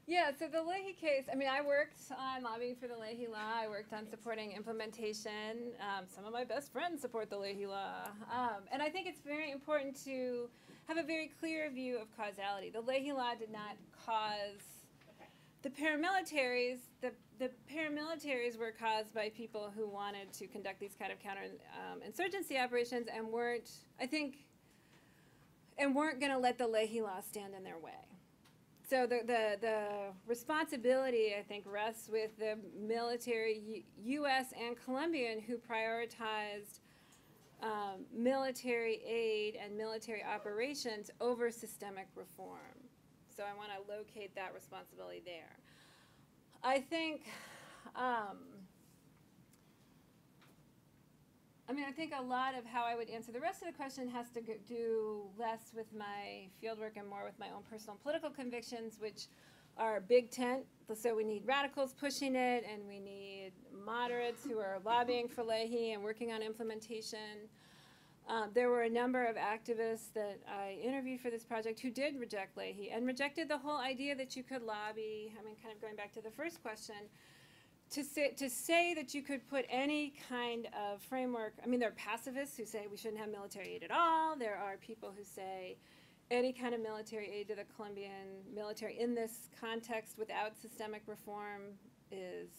Yeah, so the Leahy case, I mean, I worked on lobbying for the Leahy Law. I worked on supporting implementation. Some of my best friends support the Leahy Law. And I think it's very important to have a very clear view of causality. The Leahy Law did not cause the paramilitaries. The paramilitaries were caused by people who wanted to conduct these kind of counterinsurgency operations and weren't, I think, and weren't going to let the Leahy Law stand in their way. So the responsibility, I think, rests with the military, U.S. and Colombian, who prioritized military aid and military operations over systemic reform. So I want to locate that responsibility there. I think, I mean, I think a lot of how I would answer the rest of the question has to do less with my fieldwork and more with my own personal political convictions, which are big tent. So we need radicals pushing it, and we need moderates who are lobbying for Leahy and working on implementation. There were a number of activists that I interviewed for this project who did reject Leahy and rejected the whole idea that you could lobby, I mean, kind of going back to the first question, To say that you could put any kind of framework, I mean, there are pacifists who say we shouldn't have military aid at all. There are people who say any kind of military aid to the Colombian military in this context without systemic reform is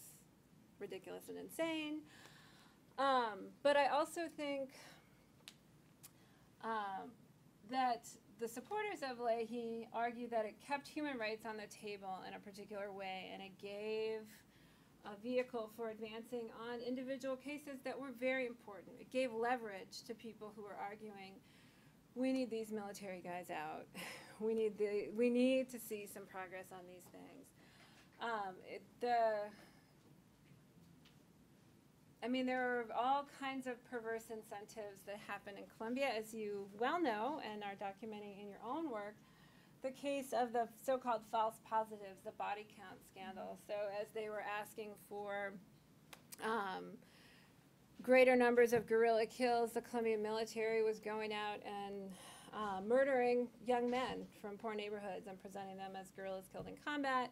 ridiculous and insane. But I also think that the supporters of Leahy argue that it kept human rights on the table in a particular way, and it gave a vehicle for advancing on individual cases that were very important. It gave leverage to people who were arguing, we need these military guys out. we need to see some progress on these things. I mean, there are all kinds of perverse incentives that happen in Colombia, as you well know and are documenting in your own work. The case of the so-called false positives, the body count scandal. So as they were asking for greater numbers of guerrilla kills, the Colombian military was going out and murdering young men from poor neighborhoods and presenting them as guerrillas killed in combat.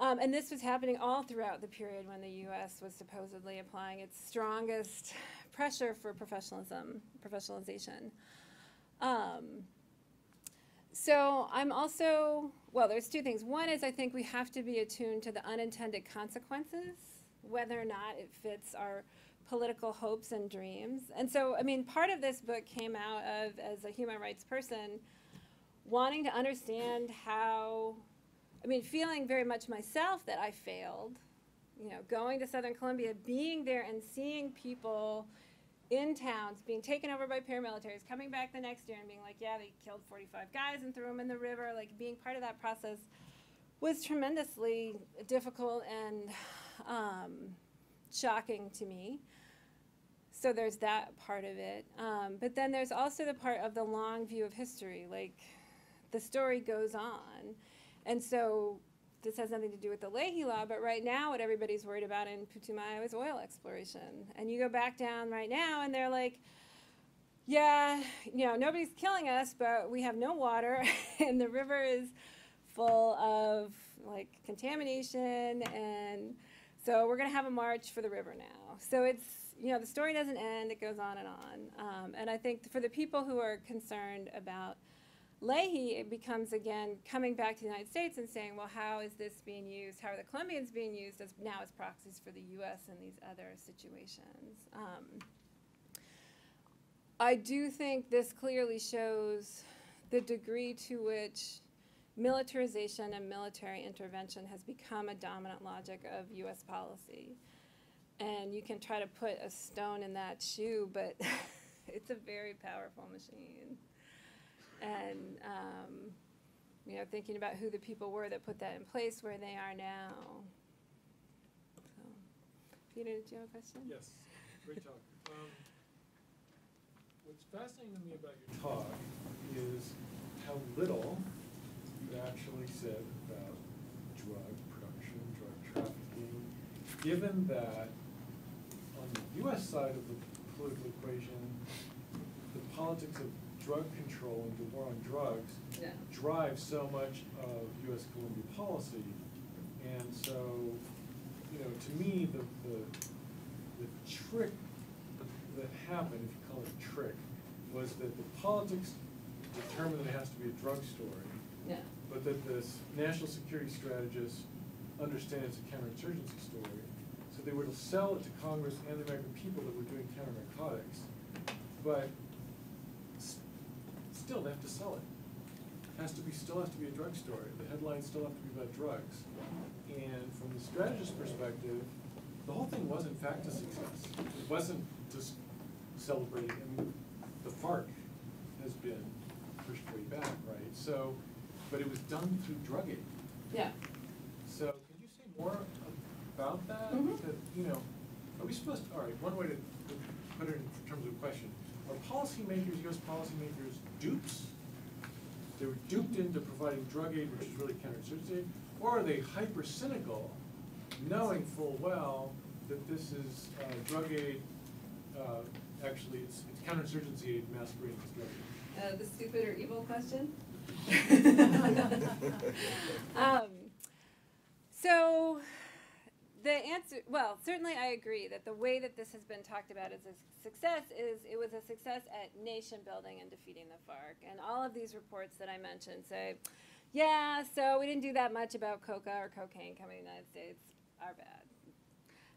And this was happening all throughout the period when the US was supposedly applying its strongest pressure for professionalization. So I'm also, well, there's two things. One is I think we have to be attuned to the unintended consequences, whether or not it fits our political hopes and dreams. And so, I mean, part of this book came out of, as a human rights person, wanting to understand how, I mean, feeling very much myself that I failed, you know, going to Southern Colombia, being there and seeing people in towns being taken over by paramilitaries, coming back the next year and being like, yeah, they killed 45 guys and threw them in the river. Like, being part of that process was tremendously difficult and shocking to me. So there's that part of it. But then there's also the part of the long view of history. Like, the story goes on. And so this has nothing to do with the Leahy Law, but right now what everybody's worried about in Putumayo is oil exploration. And you go back down right now and they're like, yeah, you know, nobody's killing us, but we have no water and the river is full of like contamination, and so we're gonna have a march for the river now. So it's, you know, the story doesn't end, it goes on and on. And I think for the people who are concerned about Leahy, it becomes, again, coming back to the United States and saying, well, how is this being used? How are the Colombians being used as now as proxies for the US in these other situations? I do think this clearly shows the degree to which militarization and military intervention has become a dominant logic of US policy. And you can try to put a stone in that shoe, but it's a very powerful machine. And you know, thinking about who the people were that put that in place, where they are now. So, Peter, did you have a question? Yes, great talk. What's fascinating to me about your talk is how little you actually said about drug production, drug trafficking, given that on the U.S. side of the political equation, the politics of drug control and the war on drugs drives so much of U.S. Colombia policy. And so, you know, to me, the trick that happened, if you call it a trick, was that the politics determined that it has to be a drug story, but that this national security strategist understands a counterinsurgency story. So they would sell it to Congress and the American people that were doing counter-narcotics. But still, they have to sell it. It has to be, still has to be a drug story. The headlines still have to be about drugs. And from the strategist's perspective, the whole thing was in fact a success. It wasn't just celebrating. I mean, the FARC has been pushed way back, right? So, but it was done through drug aid. Yeah. So can you say more about that? Because, you know, are we supposed to, all right, one way to put it in terms of a question, are policymakers, U.S. policymakers, dupes? They were duped into providing drug aid, which is really counterinsurgency aid, or are they hyper-cynical, knowing full well that this is drug aid, actually it's counterinsurgency aid masquerading as drug aid? The stupid or evil question? So The answer, well, certainly I agree that the way that this has been talked about as a success is it was a success at nation building and defeating the FARC. And all of these reports that I mentioned say, yeah, so we didn't do that much about coca or cocaine coming to the United States. Our bad,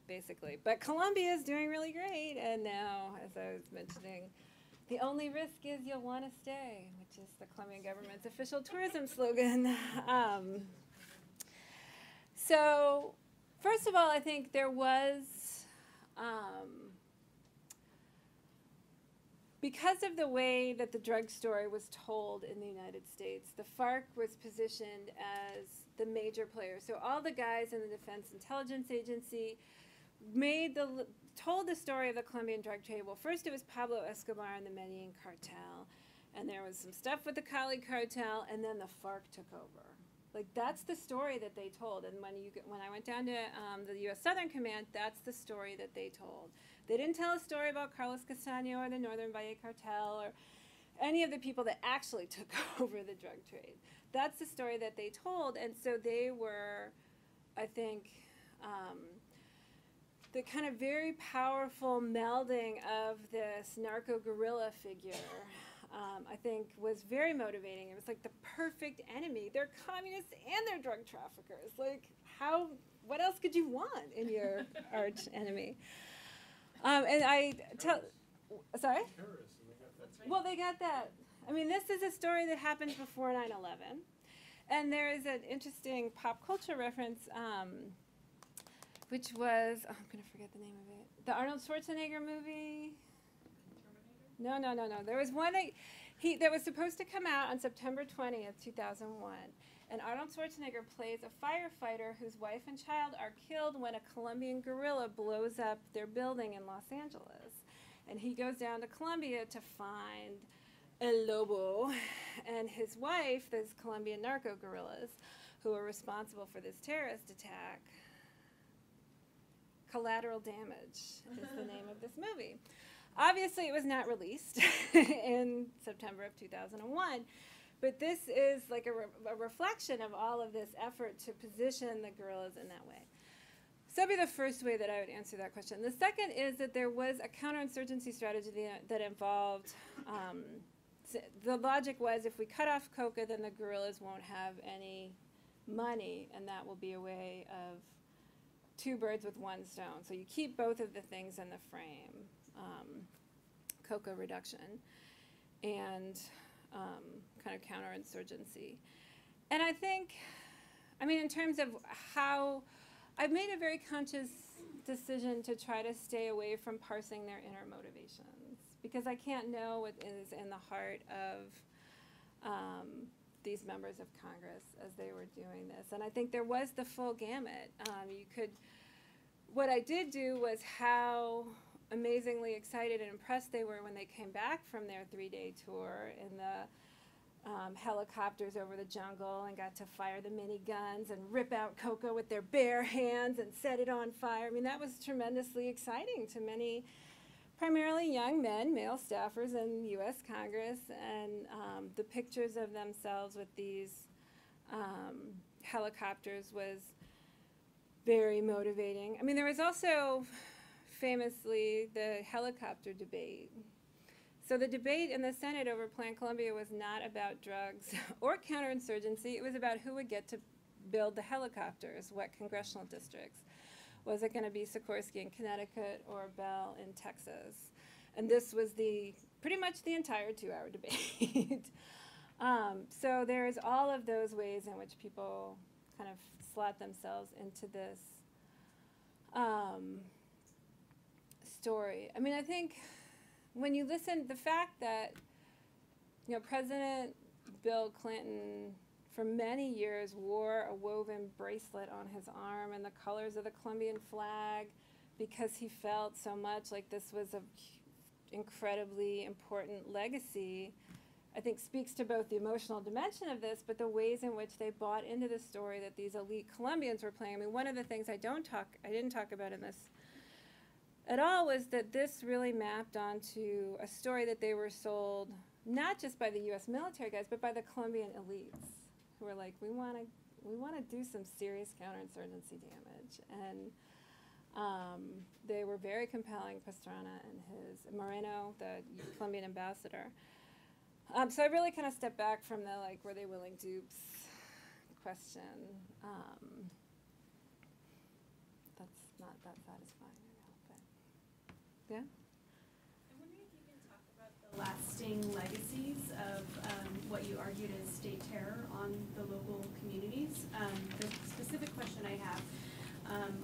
basically. But Colombia is doing really great. And now, as I was mentioning, the only risk is you'll want to stay, which is the Colombian government's official tourism slogan. So first of all, I think there was, because of the way that the drug story was told in the United States, the FARC was positioned as the major player. So all the guys in the Defense Intelligence Agency told the story of the Colombian drug trade. Well, first it was Pablo Escobar and the Medellin cartel, and there was some stuff with the Cali cartel, and then the FARC took over. Like, that's the story that they told. And when I went down to the US Southern Command, that's the story that they told. They didn't tell a story about Carlos Castaño or the Northern Valle cartel or any of the people that actually took over the drug trade. That's the story that they told. And so they were, I think, the kind of very powerful melding of this narco-guerrilla figure, I think, was very motivating. It was like the perfect enemy. They're communists and they're drug traffickers. Like, what else could you want in your arch enemy? And I tell, sorry? Terrorists, and they got that too. Well, they got that. I mean, this is a story that happened before 9/11. And there is an interesting pop culture reference, which was, oh, I'm going to forget the name of it. The Arnold Schwarzenegger movie? Terminator? No, no, no, no. There was one that was supposed to come out on September 20th, 2001. And Arnold Schwarzenegger plays a firefighter whose wife and child are killed when a Colombian guerrilla blows up their building in Los Angeles. And he goes down to Colombia to find El Lobo and his wife, those Colombian narco guerrillas, who are responsible for this terrorist attack. Collateral Damage is the name of this movie. Obviously, it was not released in September of 2001, but this is like a reflection of all of this effort to position the guerrillas in that way. So that would be the first way that I would answer that question. The second is that there was a counterinsurgency strategy that involved, the logic was if we cut off coca, then the guerrillas won't have any money, and that will be a way of two birds with one stone. So you keep both of the things in the frame, coca reduction and kind of counterinsurgency. And I think, I mean, in terms of how, I've made a very conscious decision to try to stay away from parsing their inner motivations, because I can't know what is in the heart of these members of Congress as they were doing this. And I think there was the full gamut. What I did do was how amazingly excited and impressed they were when they came back from their three-day tour in the helicopters over the jungle and got to fire the miniguns and rip out coca with their bare hands and set it on fire. I mean, that was tremendously exciting to many, primarily young men, male staffers in US Congress, and the pictures of themselves with these helicopters was very motivating. I mean, there was also famously the helicopter debate. So the debate in the Senate over Plan Colombia was not about drugs or counterinsurgency. It was about who would get to build the helicopters, what congressional districts. Was it going to be Sikorsky in Connecticut or Bell in Texas? And this was pretty much the entire two-hour debate. So there's all of those ways in which people kind of slot themselves into this story. I mean, I think when you listen, the fact that, you know, President Bill Clinton for many years wore a woven bracelet on his arm and the colors of the Colombian flag because he felt so much like this was an incredibly important legacy, I think speaks to both the emotional dimension of this, but the ways in which they bought into the story that these elite Colombians were playing. I mean, one of the things I didn't talk about in this at all was that this really mapped onto a story that they were sold not just by the US military guys, but by the Colombian elites, who are like, we want to do some serious counterinsurgency damage. And They were very compelling, Pastrana and his Moreno, the Colombian ambassador. So I really kind of stepped back from the, like, were they willing dupes question. That's not that satisfying right now, but yeah. I'm wondering if you can talk about the lasting legacies of what you argued as state terror on the local communities. The specific question I have,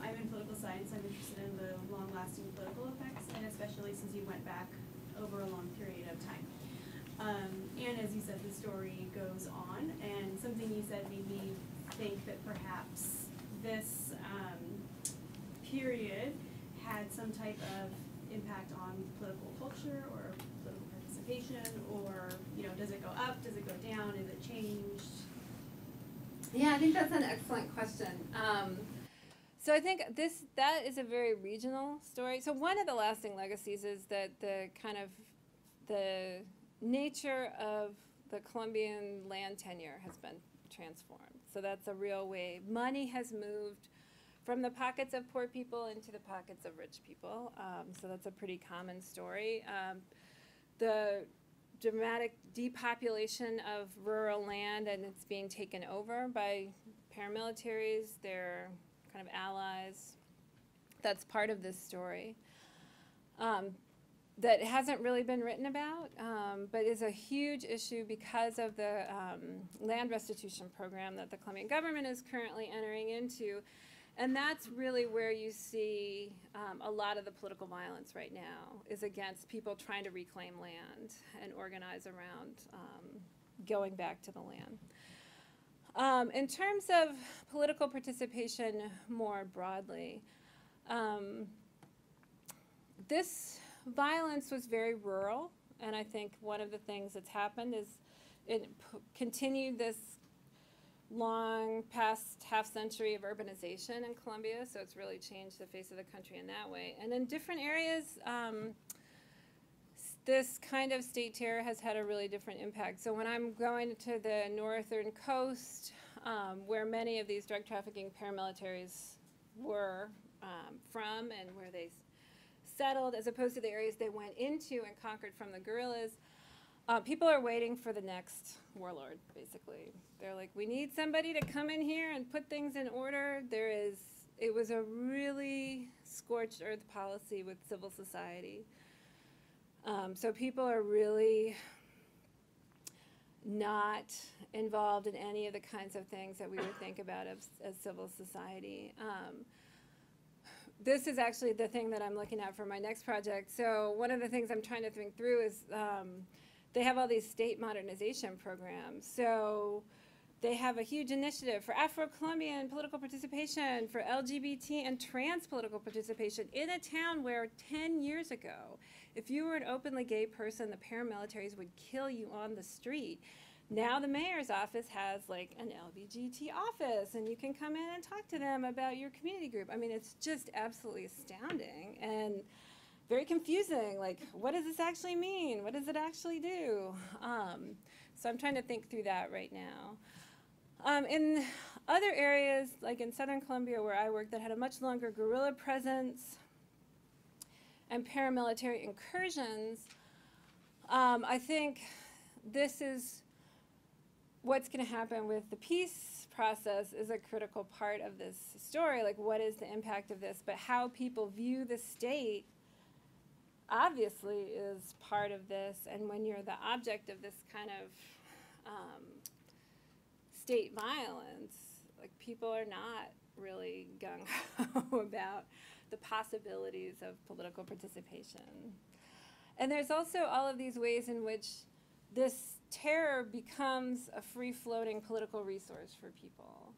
I'm in political science, I'm interested in the long-lasting political effects, and especially since you went back over a long period of time. And as you said, the story goes on, and something you said made me think that perhaps this period had some type of impact on political culture or political participation, or, you know, does it go up, does it go down, is it changed? Yeah, I think that's an excellent question. So I think that is a very regional story. So one of the lasting legacies is that the kind of the nature of the Colombian land tenure has been transformed. So that's a real way. Money has moved from the pockets of poor people into the pockets of rich people. So that's a pretty common story. The dramatic depopulation of rural land, and it's being taken over by paramilitaries, their kind of allies. That's part of this story. That hasn't really been written about, but is a huge issue because of the land restitution program that the Colombian government is currently entering into. And that's really where you see a lot of the political violence right now is against people trying to reclaim land and organize around going back to the land. In terms of political participation more broadly, this violence was very rural, and I think one of the things that's happened is it continued this long past half century of urbanization in Colombia, so it's really changed the face of the country in that way. And in different areas, this kind of state terror has had a really different impact. So when I'm going to the northern coast, where many of these drug trafficking paramilitaries were from and where they settled, as opposed to the areas they went into and conquered from the guerrillas, people are waiting for the next warlord, basically. They're like, we need somebody to come in here and put things in order. It was a really scorched earth policy with civil society. So people are really not involved in any of the kinds of things that we would think about as civil society. This is actually the thing that I'm looking at for my next project. So one of the things I'm trying to think through is they have all these state modernization programs. So they have a huge initiative for Afro-Colombian political participation, for LGBT and trans political participation in a town where 10 years ago, if you were an openly gay person, the paramilitaries would kill you on the street. Now the mayor's office has like an LGBT office, and you can come in and talk to them about your community group. I mean, it's just absolutely astounding and very confusing. Like, what does this actually mean? What does it actually do? So I'm trying to think through that right now. In other areas, like in Southern Colombia where I work, that had a much longer guerrilla presence and paramilitary incursions, I think this is what's going to happen with the peace process is a critical part of this story. Like, what is the impact of this? But how people view the state obviously is part of this. And when you're the object of this kind of state violence, like, people are not really gung-ho about the possibilities of political participation. And there's also all of these ways in which this terror becomes a free-floating political resource for people.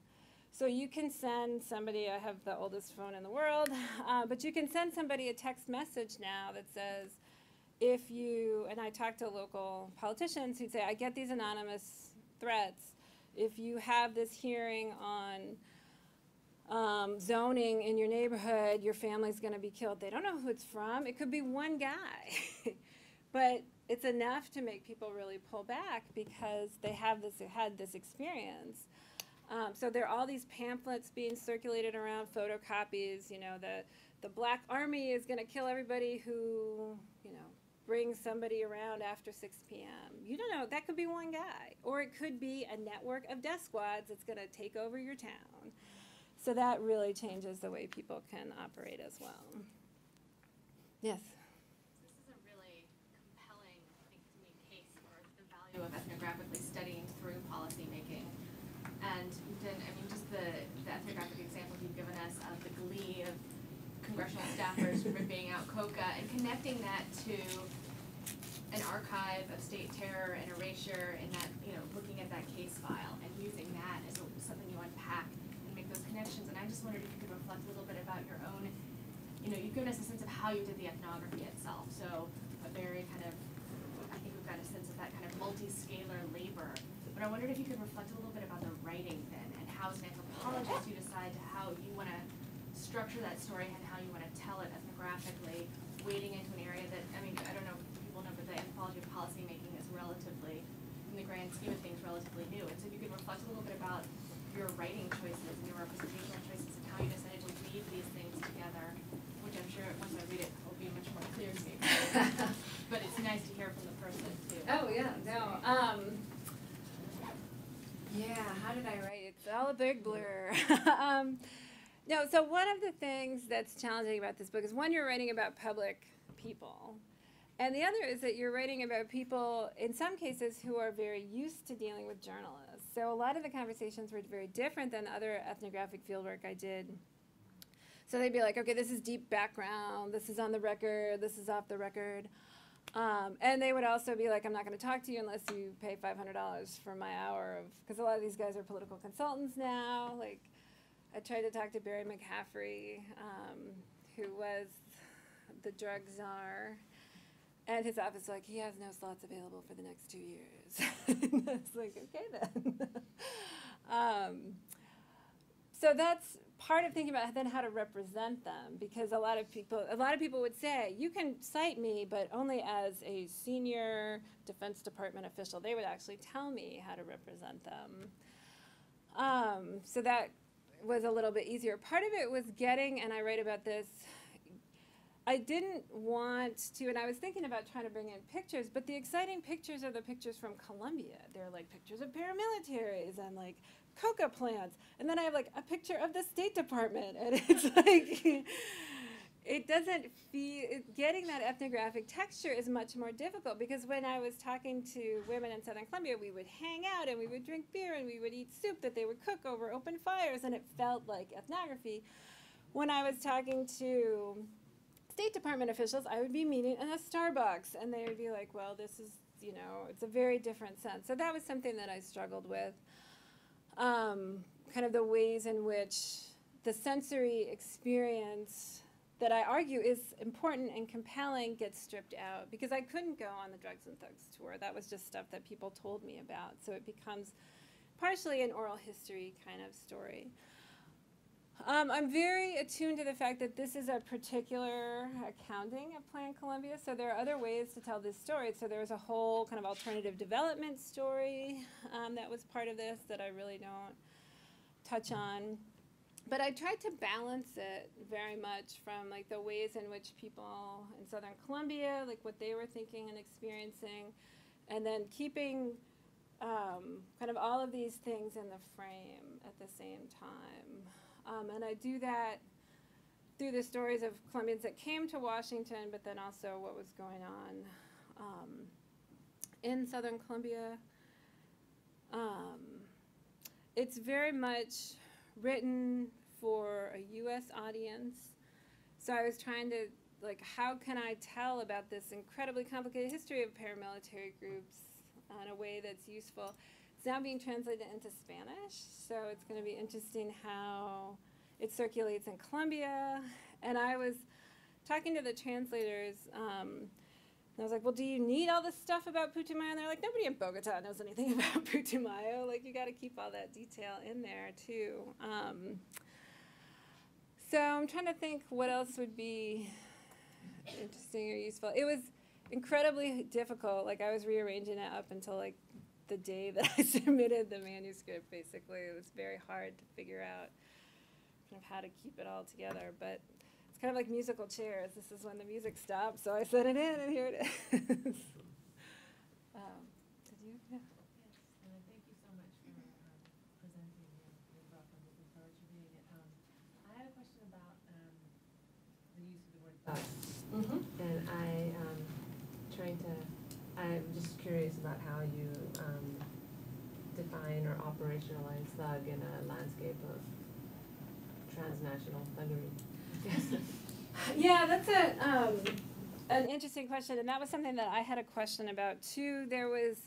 So you can send somebody, I have the oldest phone in the world, but you can send somebody a text message now that says, if you, and I talk to local politicians who'd say, I get these anonymous threats. If you have this hearing on zoning in your neighborhood, your family's gonna be killed. They don't know who it's from. It could be one guy. But it's enough to make people really pull back because they have had this experience. So there are all these pamphlets being circulated around, photocopies, you know, the the Black Army is going to kill everybody who, you know, brings somebody around after 6 p.m. You don't know. That could be one guy. Or it could be a network of death squads that's going to take over your town. So that really changes the way people can operate as well. Yes? This is a really compelling, I think, to me, case for the value of ethnographically studying through policymaking. And then, I mean, just the ethnographic example you've given us of the glee of congressional staffers ripping out coca and connecting that to an archive of state terror and erasure, and that, you know, looking at that case file and using that as a, something you unpack and make those connections. And I just wondered if you could reflect a little bit about your own, you know, you've given us a sense of how you did the ethnography itself. So a very kind of, I think we've got a sense of that kind of multi-scalar labor. But I wondered if you could reflect a little bit about the writing then, and how as an anthropologist you decide to how you want to structure that story and how you want to tell it ethnographically, wading into an area that, I mean, I don't know if people know, but the anthropology of policymaking is relatively, in the grand scheme of things, relatively new. And so if you could reflect a little bit about your writing choices and your representational choices and how you decided to weave these things together, which I'm sure once I read it will be much more clear to me. But it's nice to hear from the person, too. Oh, yeah, no. Yeah, how did I write it? It's all a big blur. No, so one of the things that's challenging about this book is, one, you're writing about public people. And the other is that you're writing about people, in some cases, who are very used to dealing with journalists. So a lot of the conversations were very different than other ethnographic fieldwork I did. So they'd be like, OK, this is deep background. This is on the record. This is off the record. And they would also be like, I'm not going to talk to you unless you pay $500 for my hour of, because a lot of these guys are political consultants now. Like, I tried to talk to Barry McCaffrey, who was the drug czar, and his office was like, he has no slots available for the next 2 years. And I was like, okay then. So that's part of thinking about then how to represent them, because a lot of people would say, you can cite me, but only as a senior Defense Department official. They would actually tell me how to represent them. So that was a little bit easier. Part of it was getting, and I write about this, I didn't want to, and I was thinking about trying to bring in pictures, but the exciting pictures are the pictures from Colombia. They're like pictures of paramilitaries and like coca plants. And then I have like a picture of the State Department, and it's like, it doesn't feel, getting that ethnographic texture is much more difficult, because when I was talking to women in Southern Colombia, we would hang out and we would drink beer and we would eat soup that they would cook over open fires, and it felt like ethnography. When I was talking to State Department officials, I would be meeting in a Starbucks, and they would be like, well, this is, you know, it's a very different sense. So that was something that I struggled with, kind of the ways in which the sensory experience that I argue is important and compelling gets stripped out, because I couldn't go on the Drugs and Thugs tour. That was just stuff that people told me about. So it becomes partially an oral history kind of story. I'm very attuned to the fact that this is a particular accounting of Plan Colombia. So there are other ways to tell this story. So there was a whole kind of alternative development story that was part of this that I really don't touch on. But I tried to balance it very much from like the ways in which people in Southern Colombia, like what they were thinking and experiencing, and then keeping kind of all of these things in the frame at the same time. And I do that through the stories of Colombians that came to Washington, but then also what was going on in Southern Colombia. It's very much written for a US audience. So I was trying to, like, how can I tell about this incredibly complicated history of paramilitary groups in a way that's useful? It's now being translated into Spanish, so it's going to be interesting how it circulates in Colombia. And I was talking to the translators, and I was like, well, do you need all this stuff about Putumayo? And they're like, nobody in Bogotá knows anything about Putumayo. Like, you got to keep all that detail in there, too. So I'm trying to think what else would be interesting or useful. It was incredibly difficult. Like, I was rearranging it up until, like, the day that I submitted the manuscript, basically. It was very hard to figure out kind of how to keep it all together. But It's kind of like musical chairs. This is when the music stops, so I set it in, and here it is. Did you? Yeah. And I'm just curious about how you define or operationalize thug in a landscape of transnational thuggery. Yeah, that's an interesting question, and that was something that I had a question about too. There was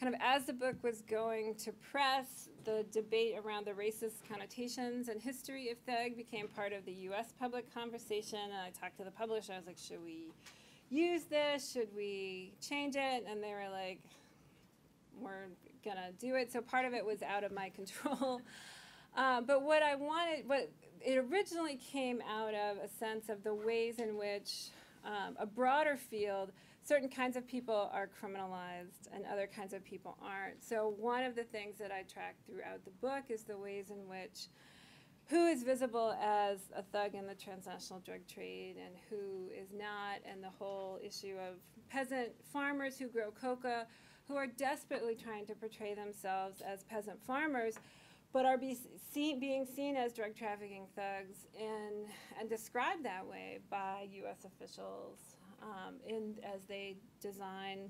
kind of, as the book was going to press, the debate around the racist connotations and history of thug became part of the U.S. public conversation. And I talked to the publisher. I was like, should we use this? Should we change it? And they were like, we're going to do it. So part of it was out of my control. But what I wanted, what it originally came out of, a sense of the ways in which a broader field, certain kinds of people are criminalized and other kinds of people aren't. So one of the things that I track throughout the book is the ways in which who is visible as a thug in the transnational drug trade and who is not, and the whole issue of peasant farmers who grow coca, who are desperately trying to portray themselves as peasant farmers, but are being seen as drug trafficking thugs and described that way by US officials as they design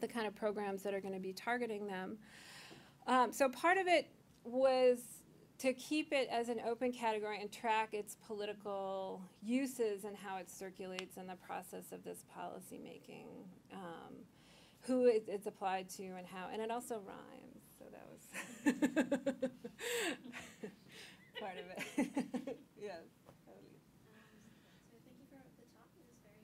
the kind of programs that are going to be targeting them. So part of it was to keep it as an open category and track its political uses and how it circulates in the process of this policy making, who it's applied to and how, and it also rhymes. So that was part of it. Yes. So thank you for the talk. It was very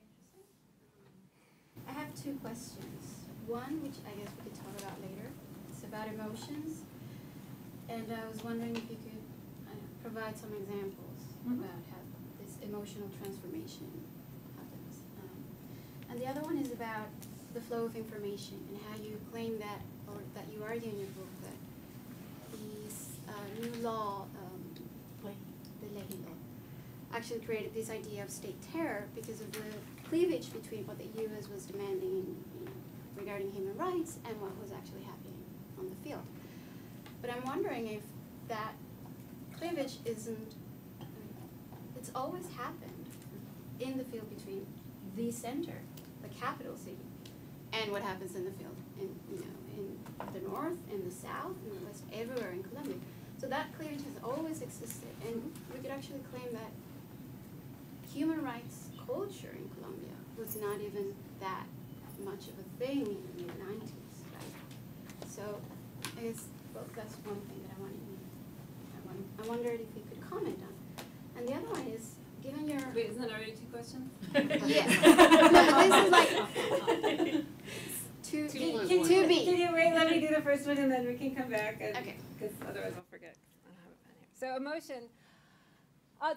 interesting. I have two questions. One, which I guess we could talk about later. It's about emotions. And I was wondering if you could provide some examples about how this emotional transformation happens. And the other one is about the flow of information and how you claim that, or that you argue in your book, that these new law, the Leahy Law, actually created this idea of state terror because of the cleavage between what the U.S. was demanding regarding human rights and what was actually happening on the field. But I'm wondering if that cleavage isn't, it's always happened in the field between the center, the capital city, and what happens in the field, in the north, in the south, in the west, everywhere in Colombia. So that cleavage has always existed, and we could actually claim that human rights culture in Colombia was not even that much of a thing in the mid-'90s, right? So I guess that's one thing that I wondered if you could comment on. And the other one is, given your... Wait, isn't that already two questions? Yes. This is like... Can you wait? Let me do the first one, and then we can come back. And, okay. Because otherwise I'll forget. I don't have a pen here. So emotion.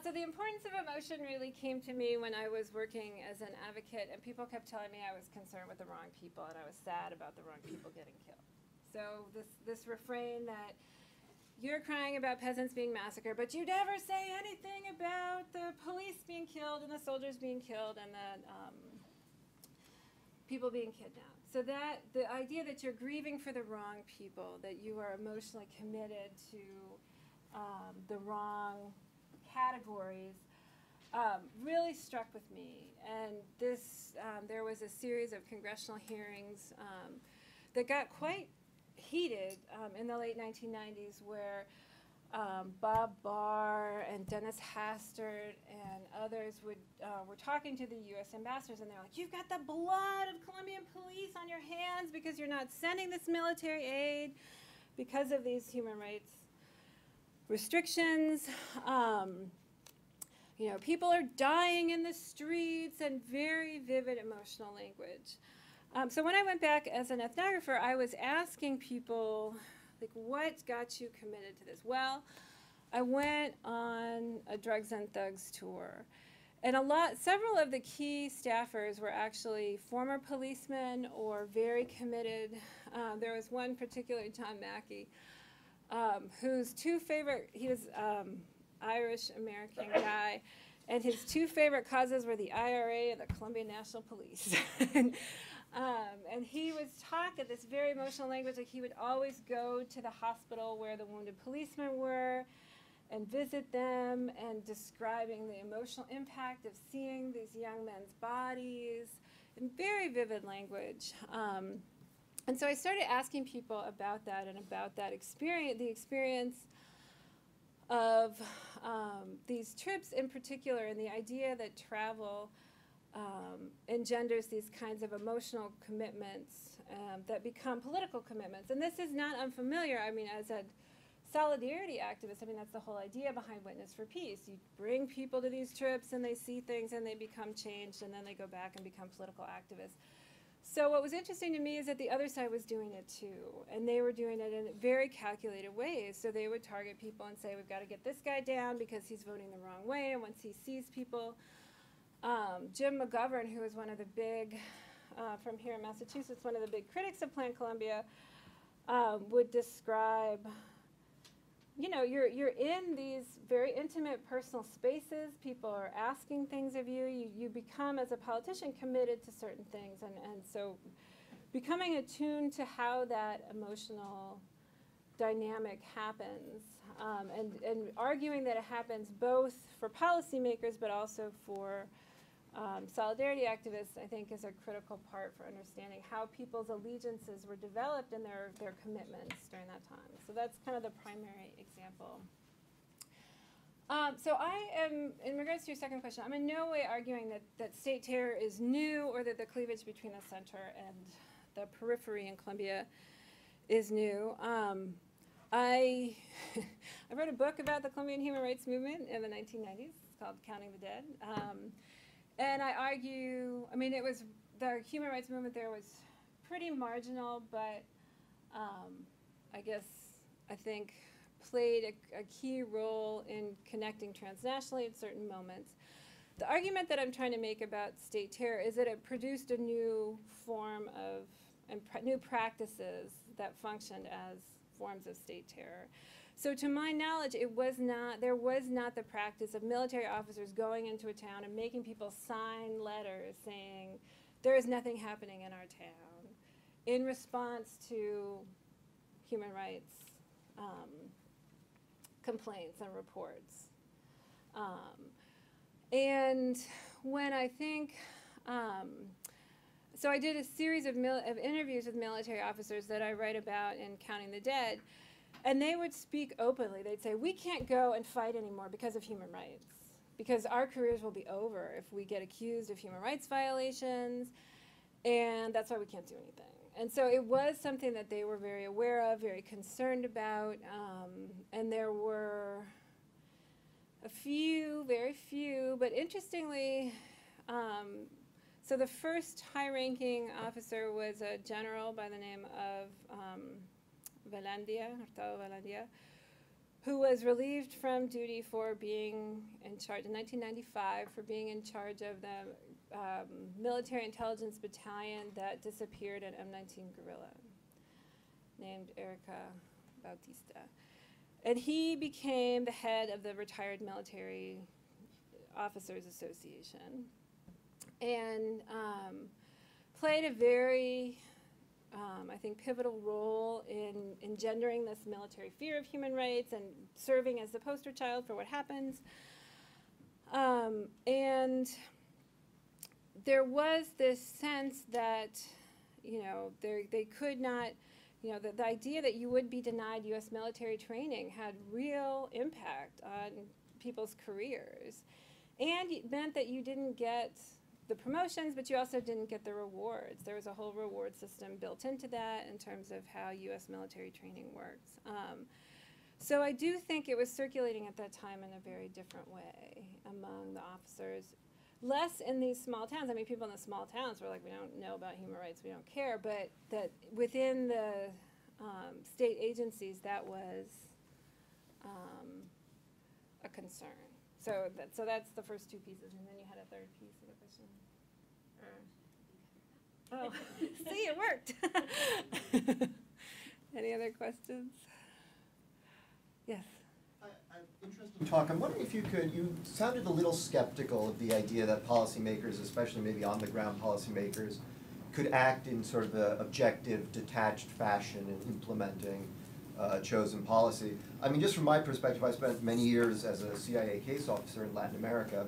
So the importance of emotion really came to me when I was working as an advocate, and people kept telling me I was concerned with the wrong people, and I was sad about the wrong people getting killed. So this refrain that you're crying about peasants being massacred, but you never say anything about the police being killed and the soldiers being killed and the people being kidnapped. So that the idea that you're grieving for the wrong people, that you are emotionally committed to the wrong categories, really struck with me. And this, there was a series of congressional hearings that got quite heated in the late 1990s, where Bob Barr and Dennis Hastert and others were talking to the U.S. ambassadors, and they're like, "You've got the blood of Colombian police on your hands because you're not sending this military aid because of these human rights restrictions. You know, people are dying in the streets," and very vivid emotional language. So when I went back as an ethnographer, I was asking people, like, what got you committed to this? Well, I went on a Drugs and Thugs tour. And several of the key staffers were actually former policemen or very committed. There was one particularly, John Mackey, whose two favorite, he was Irish-American guy, And his two favorite causes were the IRA and the Colombian National Police. And he would talk in this very emotional language, like he would always go to the hospital where the wounded policemen were and visit them, and describing the emotional impact of seeing these young men's bodies in very vivid language. And so I started asking people about that and about that experience, the experience of these trips in particular, and the idea that travel engenders these kinds of emotional commitments that become political commitments. And this is not unfamiliar. I mean, as a solidarity activist, I mean, that's the whole idea behind Witness for Peace. You bring people to these trips, and they see things, and they become changed, and then they go back and become political activists. So what was interesting to me is that the other side was doing it too, and they were doing it in very calculated ways. So they would target people and say, we've got to get this guy down because he's voting the wrong way, and once he sees people. Jim McGovern, who was one of the big, from here in Massachusetts, one of the big critics of Plan Colombia, would describe, you know, you're in these very intimate personal spaces. People are asking things of you. You become, as a politician, committed to certain things. And so becoming attuned to how that emotional dynamic happens, and arguing that it happens both for policymakers but also for solidarity activists, I think, is a critical part for understanding how people's allegiances were developed and their commitments during that time. So that's kind of the primary example. So I am, in regards to your second question, I'm in no way arguing that state terror is new, or that the cleavage between the center and the periphery in Colombia is new. I wrote a book about the Colombian human rights movement in the 1990s. It's called Counting the Dead. And I argue, I mean, it was, the human rights movement there was pretty marginal, but I think played a key role in connecting transnationally at certain moments. The argument that I'm trying to make about state terror is that it produced a new form of, new practices that functioned as forms of state terror. So to my knowledge, it was not, there was not the practice of military officers going into a town and making people sign letters saying, there is nothing happening in our town, in response to human rights complaints and reports. And when I think, so I did a series of interviews with military officers that I write about in Counting the Dead, and they would speak openly. They'd say, we can't go and fight anymore because of human rights, because our careers will be over if we get accused of human rights violations, and that's why we can't do anything. And so it was something that they were very aware of, very concerned about, and there were a few, very few, but interestingly, so the first high-ranking officer was a general by the name of Hurtado Velandia, who was relieved from duty for being in charge in 1995 for being in charge of the military intelligence battalion that disappeared an M19 guerrilla named Erica Bautista. And he became the head of the Retired Military Officers Association, and played a very, I think, pivotal role in engendering this military fear of human rights and serving as the poster child for what happens. And there was this sense that, you know, they could not, you know, the idea that you would be denied U.S. military training had real impact on people's careers, and it meant that you didn't get the promotions, but you also didn't get the rewards. There was a whole reward system built into that in terms of how U.S. military training works. So I do think it was circulating at that time in a very different way among the officers, less in these small towns. I mean, people in the small towns were like, we don't know about human rights, we don't care, but that within the state agencies, that was a concern. So, so that's the first two pieces, and then you had a third piece of the question. Oh, see, it worked. Any other questions? Yes? I Interesting talk. I'm wondering if you could, you sounded a little skeptical of the idea that policymakers, especially maybe on-the-ground policymakers, could act in sort of an objective, detached fashion in implementing chosen policy. I mean, just from my perspective, I spent many years as a CIA case officer in Latin America,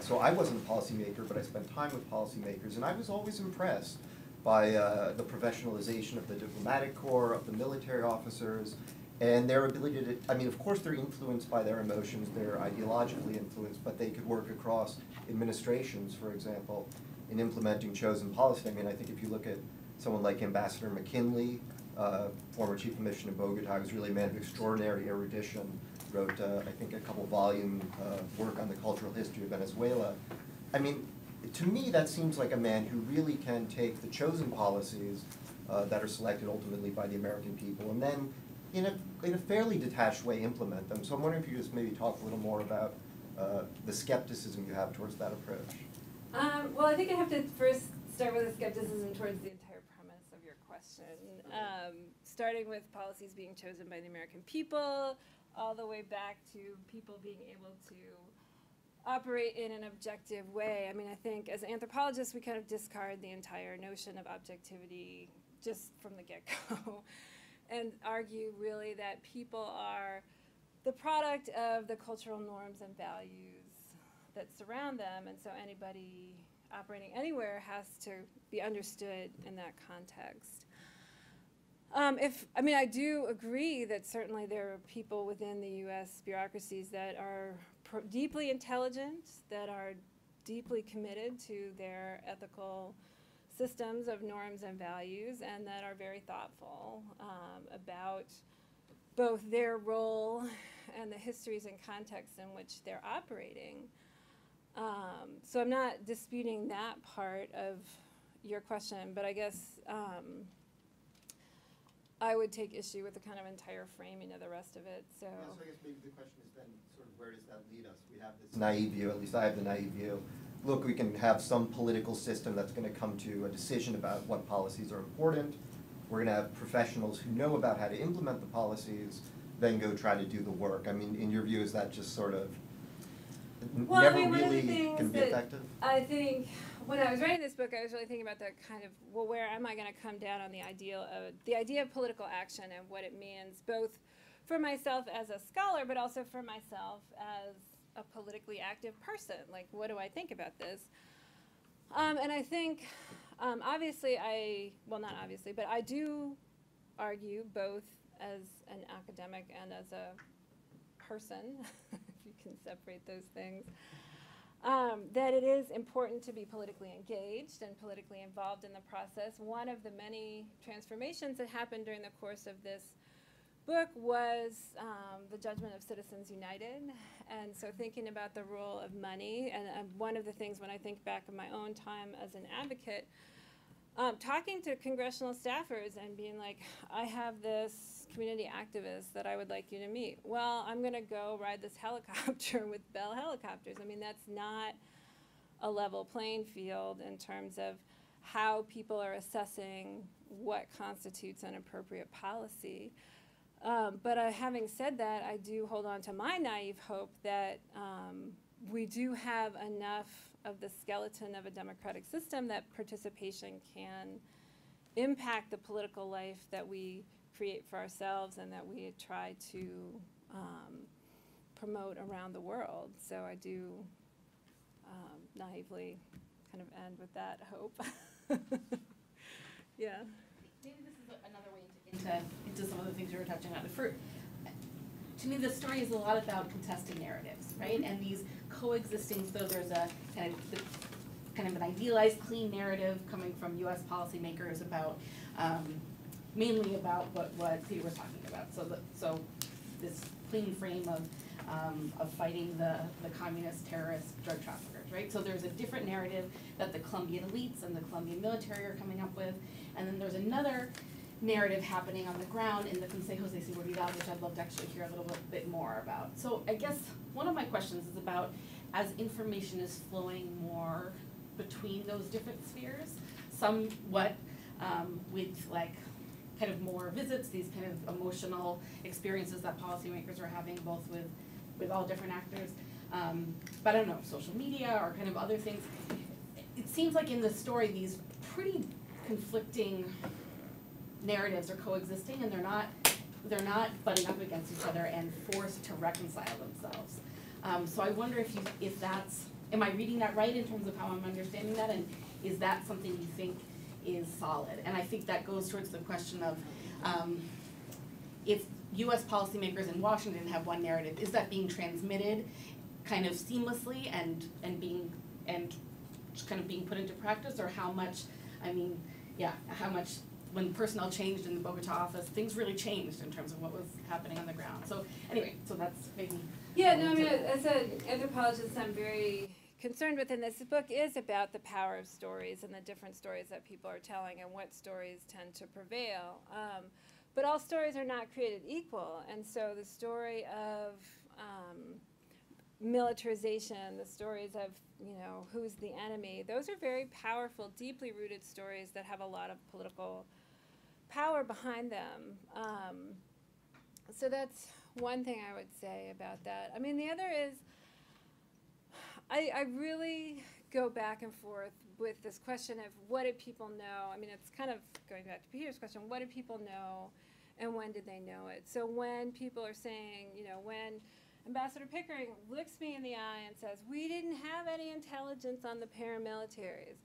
so I wasn't a policymaker, but I spent time with policymakers, and I was always impressed by the professionalization of the diplomatic corps, of the military officers, and their ability to, I mean, of course they're influenced by their emotions, they're ideologically influenced, but they could work across administrations, for example, in implementing chosen policy. I mean, I think if you look at someone like Ambassador McKinley, former chief of mission in Bogotá, who's really a man of extraordinary erudition, wrote, I think, a couple volume work on the cultural history of Venezuela. I mean, to me, that seems like a man who really can take the chosen policies that are selected ultimately by the American people and then in a fairly detached way implement them. So I'm wondering if you just maybe talk a little more about the skepticism you have towards that approach. Well, I think I have to first start with the skepticism towards the entire premise of your question, starting with policies being chosen by the American people, all the way back to people being able to operate in an objective way. I mean, I think as anthropologists, we kind of discard the entire notion of objectivity just from the get-go and argue really that people are the product of the cultural norms and values that surround them, and so anybody operating anywhere has to be understood in that context. I mean, I do agree that certainly there are people within the U.S. bureaucracies that are deeply intelligent, that are deeply committed to their ethical systems of norms and values, and that are very thoughtful about both their role and the histories and contexts in which they're operating. So I'm not disputing that part of your question, but I guess I would take issue with the kind of entire framing of the rest of it. So, yeah, so I guess maybe the question is then sort of where does that lead us? We have this naive view, at least I have the naive view. Look, we can have some political system that's going to come to a decision about what policies are important. We're going to have professionals who know about how to implement the policies, then go try to do the work. I mean, in your view, is that just sort of well, never I mean, really can be effective? I think when I was writing this book, I was really thinking about that kind of, well, where am I going to come down on the idea of political action and what it means, both for myself as a scholar, but also for myself as a politically active person. Like, what do I think about this? And I think, obviously, well, not obviously, but I do argue both as an academic and as a person, if you can separate those things, that it is important to be politically engaged and politically involved in the process. One of the many transformations that happened during the course of this book was the judgment of Citizens United. And so thinking about the role of money, and one of the things when I think back of my own time as an advocate, talking to congressional staffers and being like, I have this community activist that I would like you to meet. Well, I'm going to go ride this helicopter with Bell Helicopters. I mean, that's not a level playing field in terms of how people are assessing what constitutes an appropriate policy. But having said that, I do hold on to my naive hope that we do have enough of the skeleton of a democratic system that participation can impact the political life that we create for ourselves and that we try to promote around the world. So I do naively kind of end with that hope. Yeah. Maybe this is another way to get into some of the things you were touching on. To me, the story is a lot about contesting narratives, right? And these coexisting, so there's a kind of an idealized, clean narrative coming from U.S. policymakers about, mainly about what Peter was talking about. So this clean frame of fighting the communist, terrorist, drug traffickers, right? So there's a different narrative that the Colombian elites and the Colombian military are coming up with, and then there's another narrative happening on the ground in the Consejos de Seguridad, which I'd love to actually hear a little bit more about. So I guess one of my questions is about, as information is flowing more between those different spheres, somewhat with like kind of more visits, these kind of emotional experiences that policymakers are having both with with all different actors. But I don't know, social media or kind of other things. It seems like in the story these pretty conflicting narratives are coexisting, and they're not butting up against each other and forced to reconcile themselves. So I wonder if that's, am I reading that right in terms of how I'm understanding that, and is that something you think is solid? And I think that goes towards the question of if US policymakers in Washington have one narrative, is that being transmitted kind of seamlessly and kind of being put into practice, or how much, I mean, yeah, how much when personnel changed in the Bogotá office, things really changed in terms of what was happening on the ground. So anyway, so that's maybe. Yeah, no, I mean, as an anthropologist, I'm very concerned with, and this book is about the power of stories and the different stories that people are telling and what stories tend to prevail. But all stories are not created equal, and so the story of militarization, the stories of, you know, who's the enemy, those are very powerful, deeply rooted stories that have a lot of political power behind them. So that's one thing I would say about that. I mean, the other is I really go back and forth with this question of what did people know? I mean, it's kind of going back to Peter's question, what did people know and when did they know it? So when people are saying, you know, when Ambassador Pickering looks me in the eye and says, we didn't have any intelligence on the paramilitaries.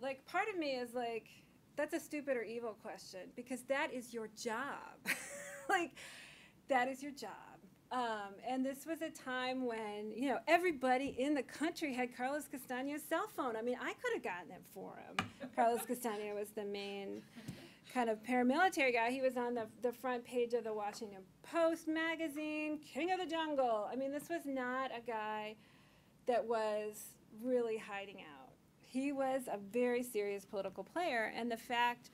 Like, part of me is like, that's a stupid or evil question, because that is your job. Like, that is your job. And this was a time when, you know, everybody in the country had Carlos Castaño's cell phone. I mean, I could have gotten it for him. Carlos Castaño was the main kind of paramilitary guy. He was on the front page of the Washington Post magazine, King of the Jungle. I mean, this was not a guy that was really hiding out. He was a very serious political player, and the fact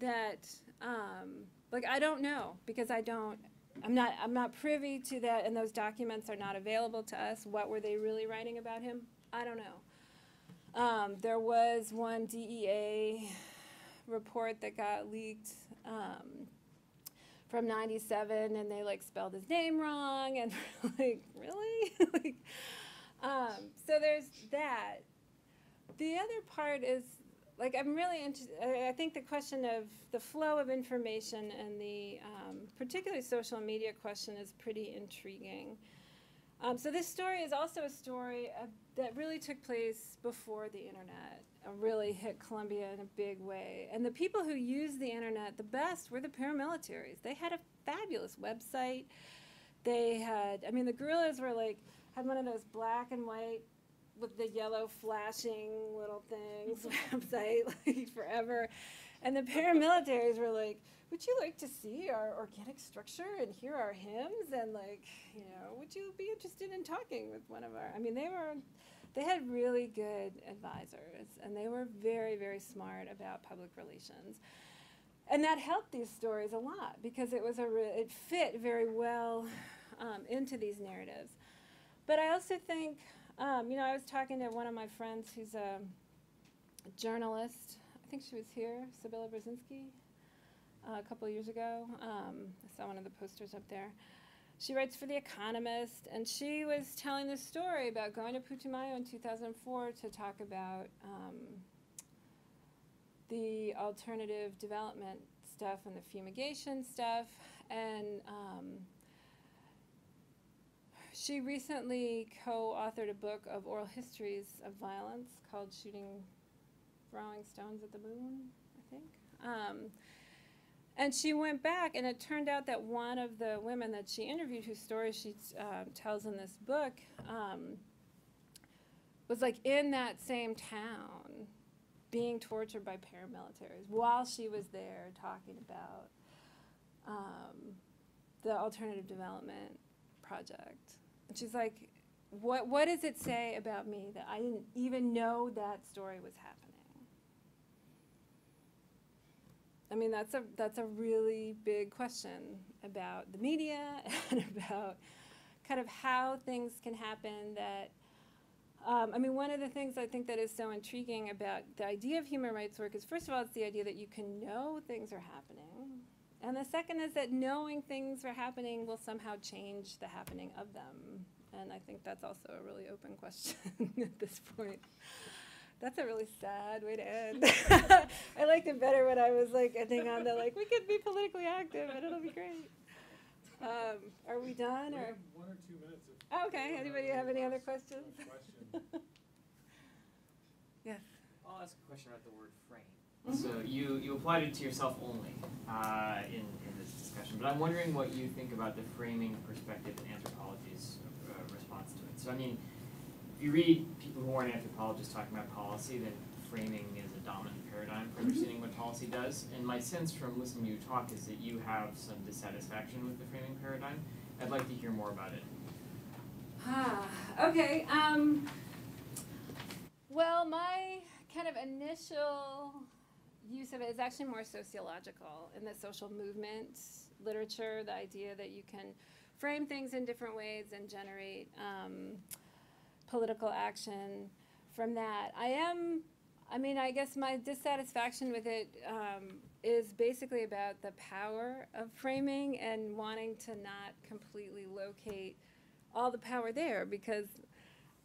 that, like, I don't know, because I'm not privy to that, and those documents are not available to us. What were they really writing about him? I don't know. There was one DEA report that got leaked from '97, and they like spelled his name wrong, and like, really? Like, so there's that. The other part is, like, I'm really interested, I think the question of the flow of information and the particularly social media question is pretty intriguing. So this story is also a story that really took place before the internet really hit Colombia in a big way. And the people who used the internet the best were the paramilitaries. They had a fabulous website. They had, I mean, the guerrillas were like, had one of those black and white with the yellow flashing little things website like forever. And the paramilitaries were like, would you like to see our organic structure and hear our hymns? And like, you know, would you be interested in talking with one of our, I mean, they had really good advisors, and they were very, very smart about public relations. And that helped these stories a lot, because it was it fit very well into these narratives. But I also think, you know, I was talking to one of my friends who's a journalist, I think she was here, Sibylla Brzezinski, a couple of years ago. I saw one of the posters up there. She writes for The Economist, and she was telling this story about going to Putumayo in 2004 to talk about the alternative development stuff and the fumigation stuff. And she recently co-authored a book of oral histories of violence called Throwing Stones at the Moon, I think. And she went back, and it turned out that one of the women that she interviewed, whose story she tells in this book, was like in that same town being tortured by paramilitaries while she was there talking about the alternative development project. And she's like, what does it say about me that I didn't even know that story was happening? I mean, that's a really big question about the media and about kind of how things can happen that, I mean, one of the things I think that is so intriguing about the idea of human rights work is, first of all, it's the idea that you can know things are happening And the second is that knowing things are happening will somehow change the happening of them. And I think that's also a really open question at this point. That's a really sad way to end. I liked it better when I was like ending on the like, we could be politically active and it'll be great. Are we done? We have 1 or 2 minutes. Oh, okay, anybody have any other questions? Yes. I'll ask a question about the word frame. So you applied it to yourself only in this discussion, but I'm wondering what you think about the framing perspective and anthropology's response to it. So I mean, if you read people who aren't anthropologists talking about policy, then framing is a dominant paradigm for understanding what policy does. And my sense from listening to you talk is that you have some dissatisfaction with the framing paradigm. I'd like to hear more about it. Okay. Well, my kind of initial use of it is actually more sociological in the social movement literature, the idea that you can frame things in different ways and generate political action from that. I guess my dissatisfaction with it is basically about the power of framing and wanting to not completely locate all the power there, because,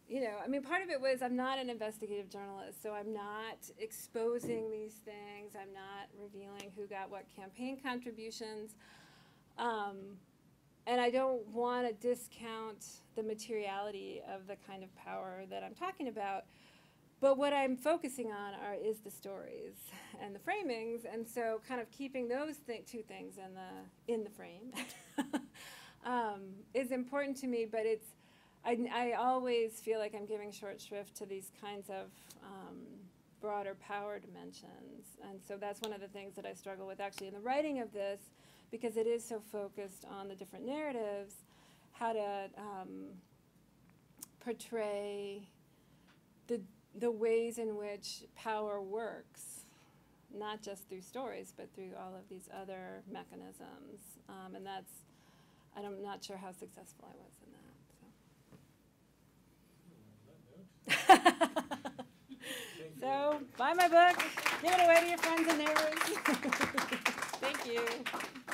you know, I mean, part of it was I'm not an investigative journalist, so I'm not exposing these things. I'm not revealing who got what campaign contributions. And I don't want to discount the materiality of the kind of power that I'm talking about. But what I'm focusing on is the stories and the framings, and so kind of keeping those two things in the frame is important to me. But it's I always feel like I'm giving short shrift to these kinds of broader power dimensions, and so that's one of the things that I struggle with actually in the writing of this, because it is so focused on the different narratives, how to portray the ways in which power works, not just through stories, but through all of these other mechanisms. And that's, I'm not sure how successful I was in that. So, so buy my book, give it away to your friends and neighbors. Thank you.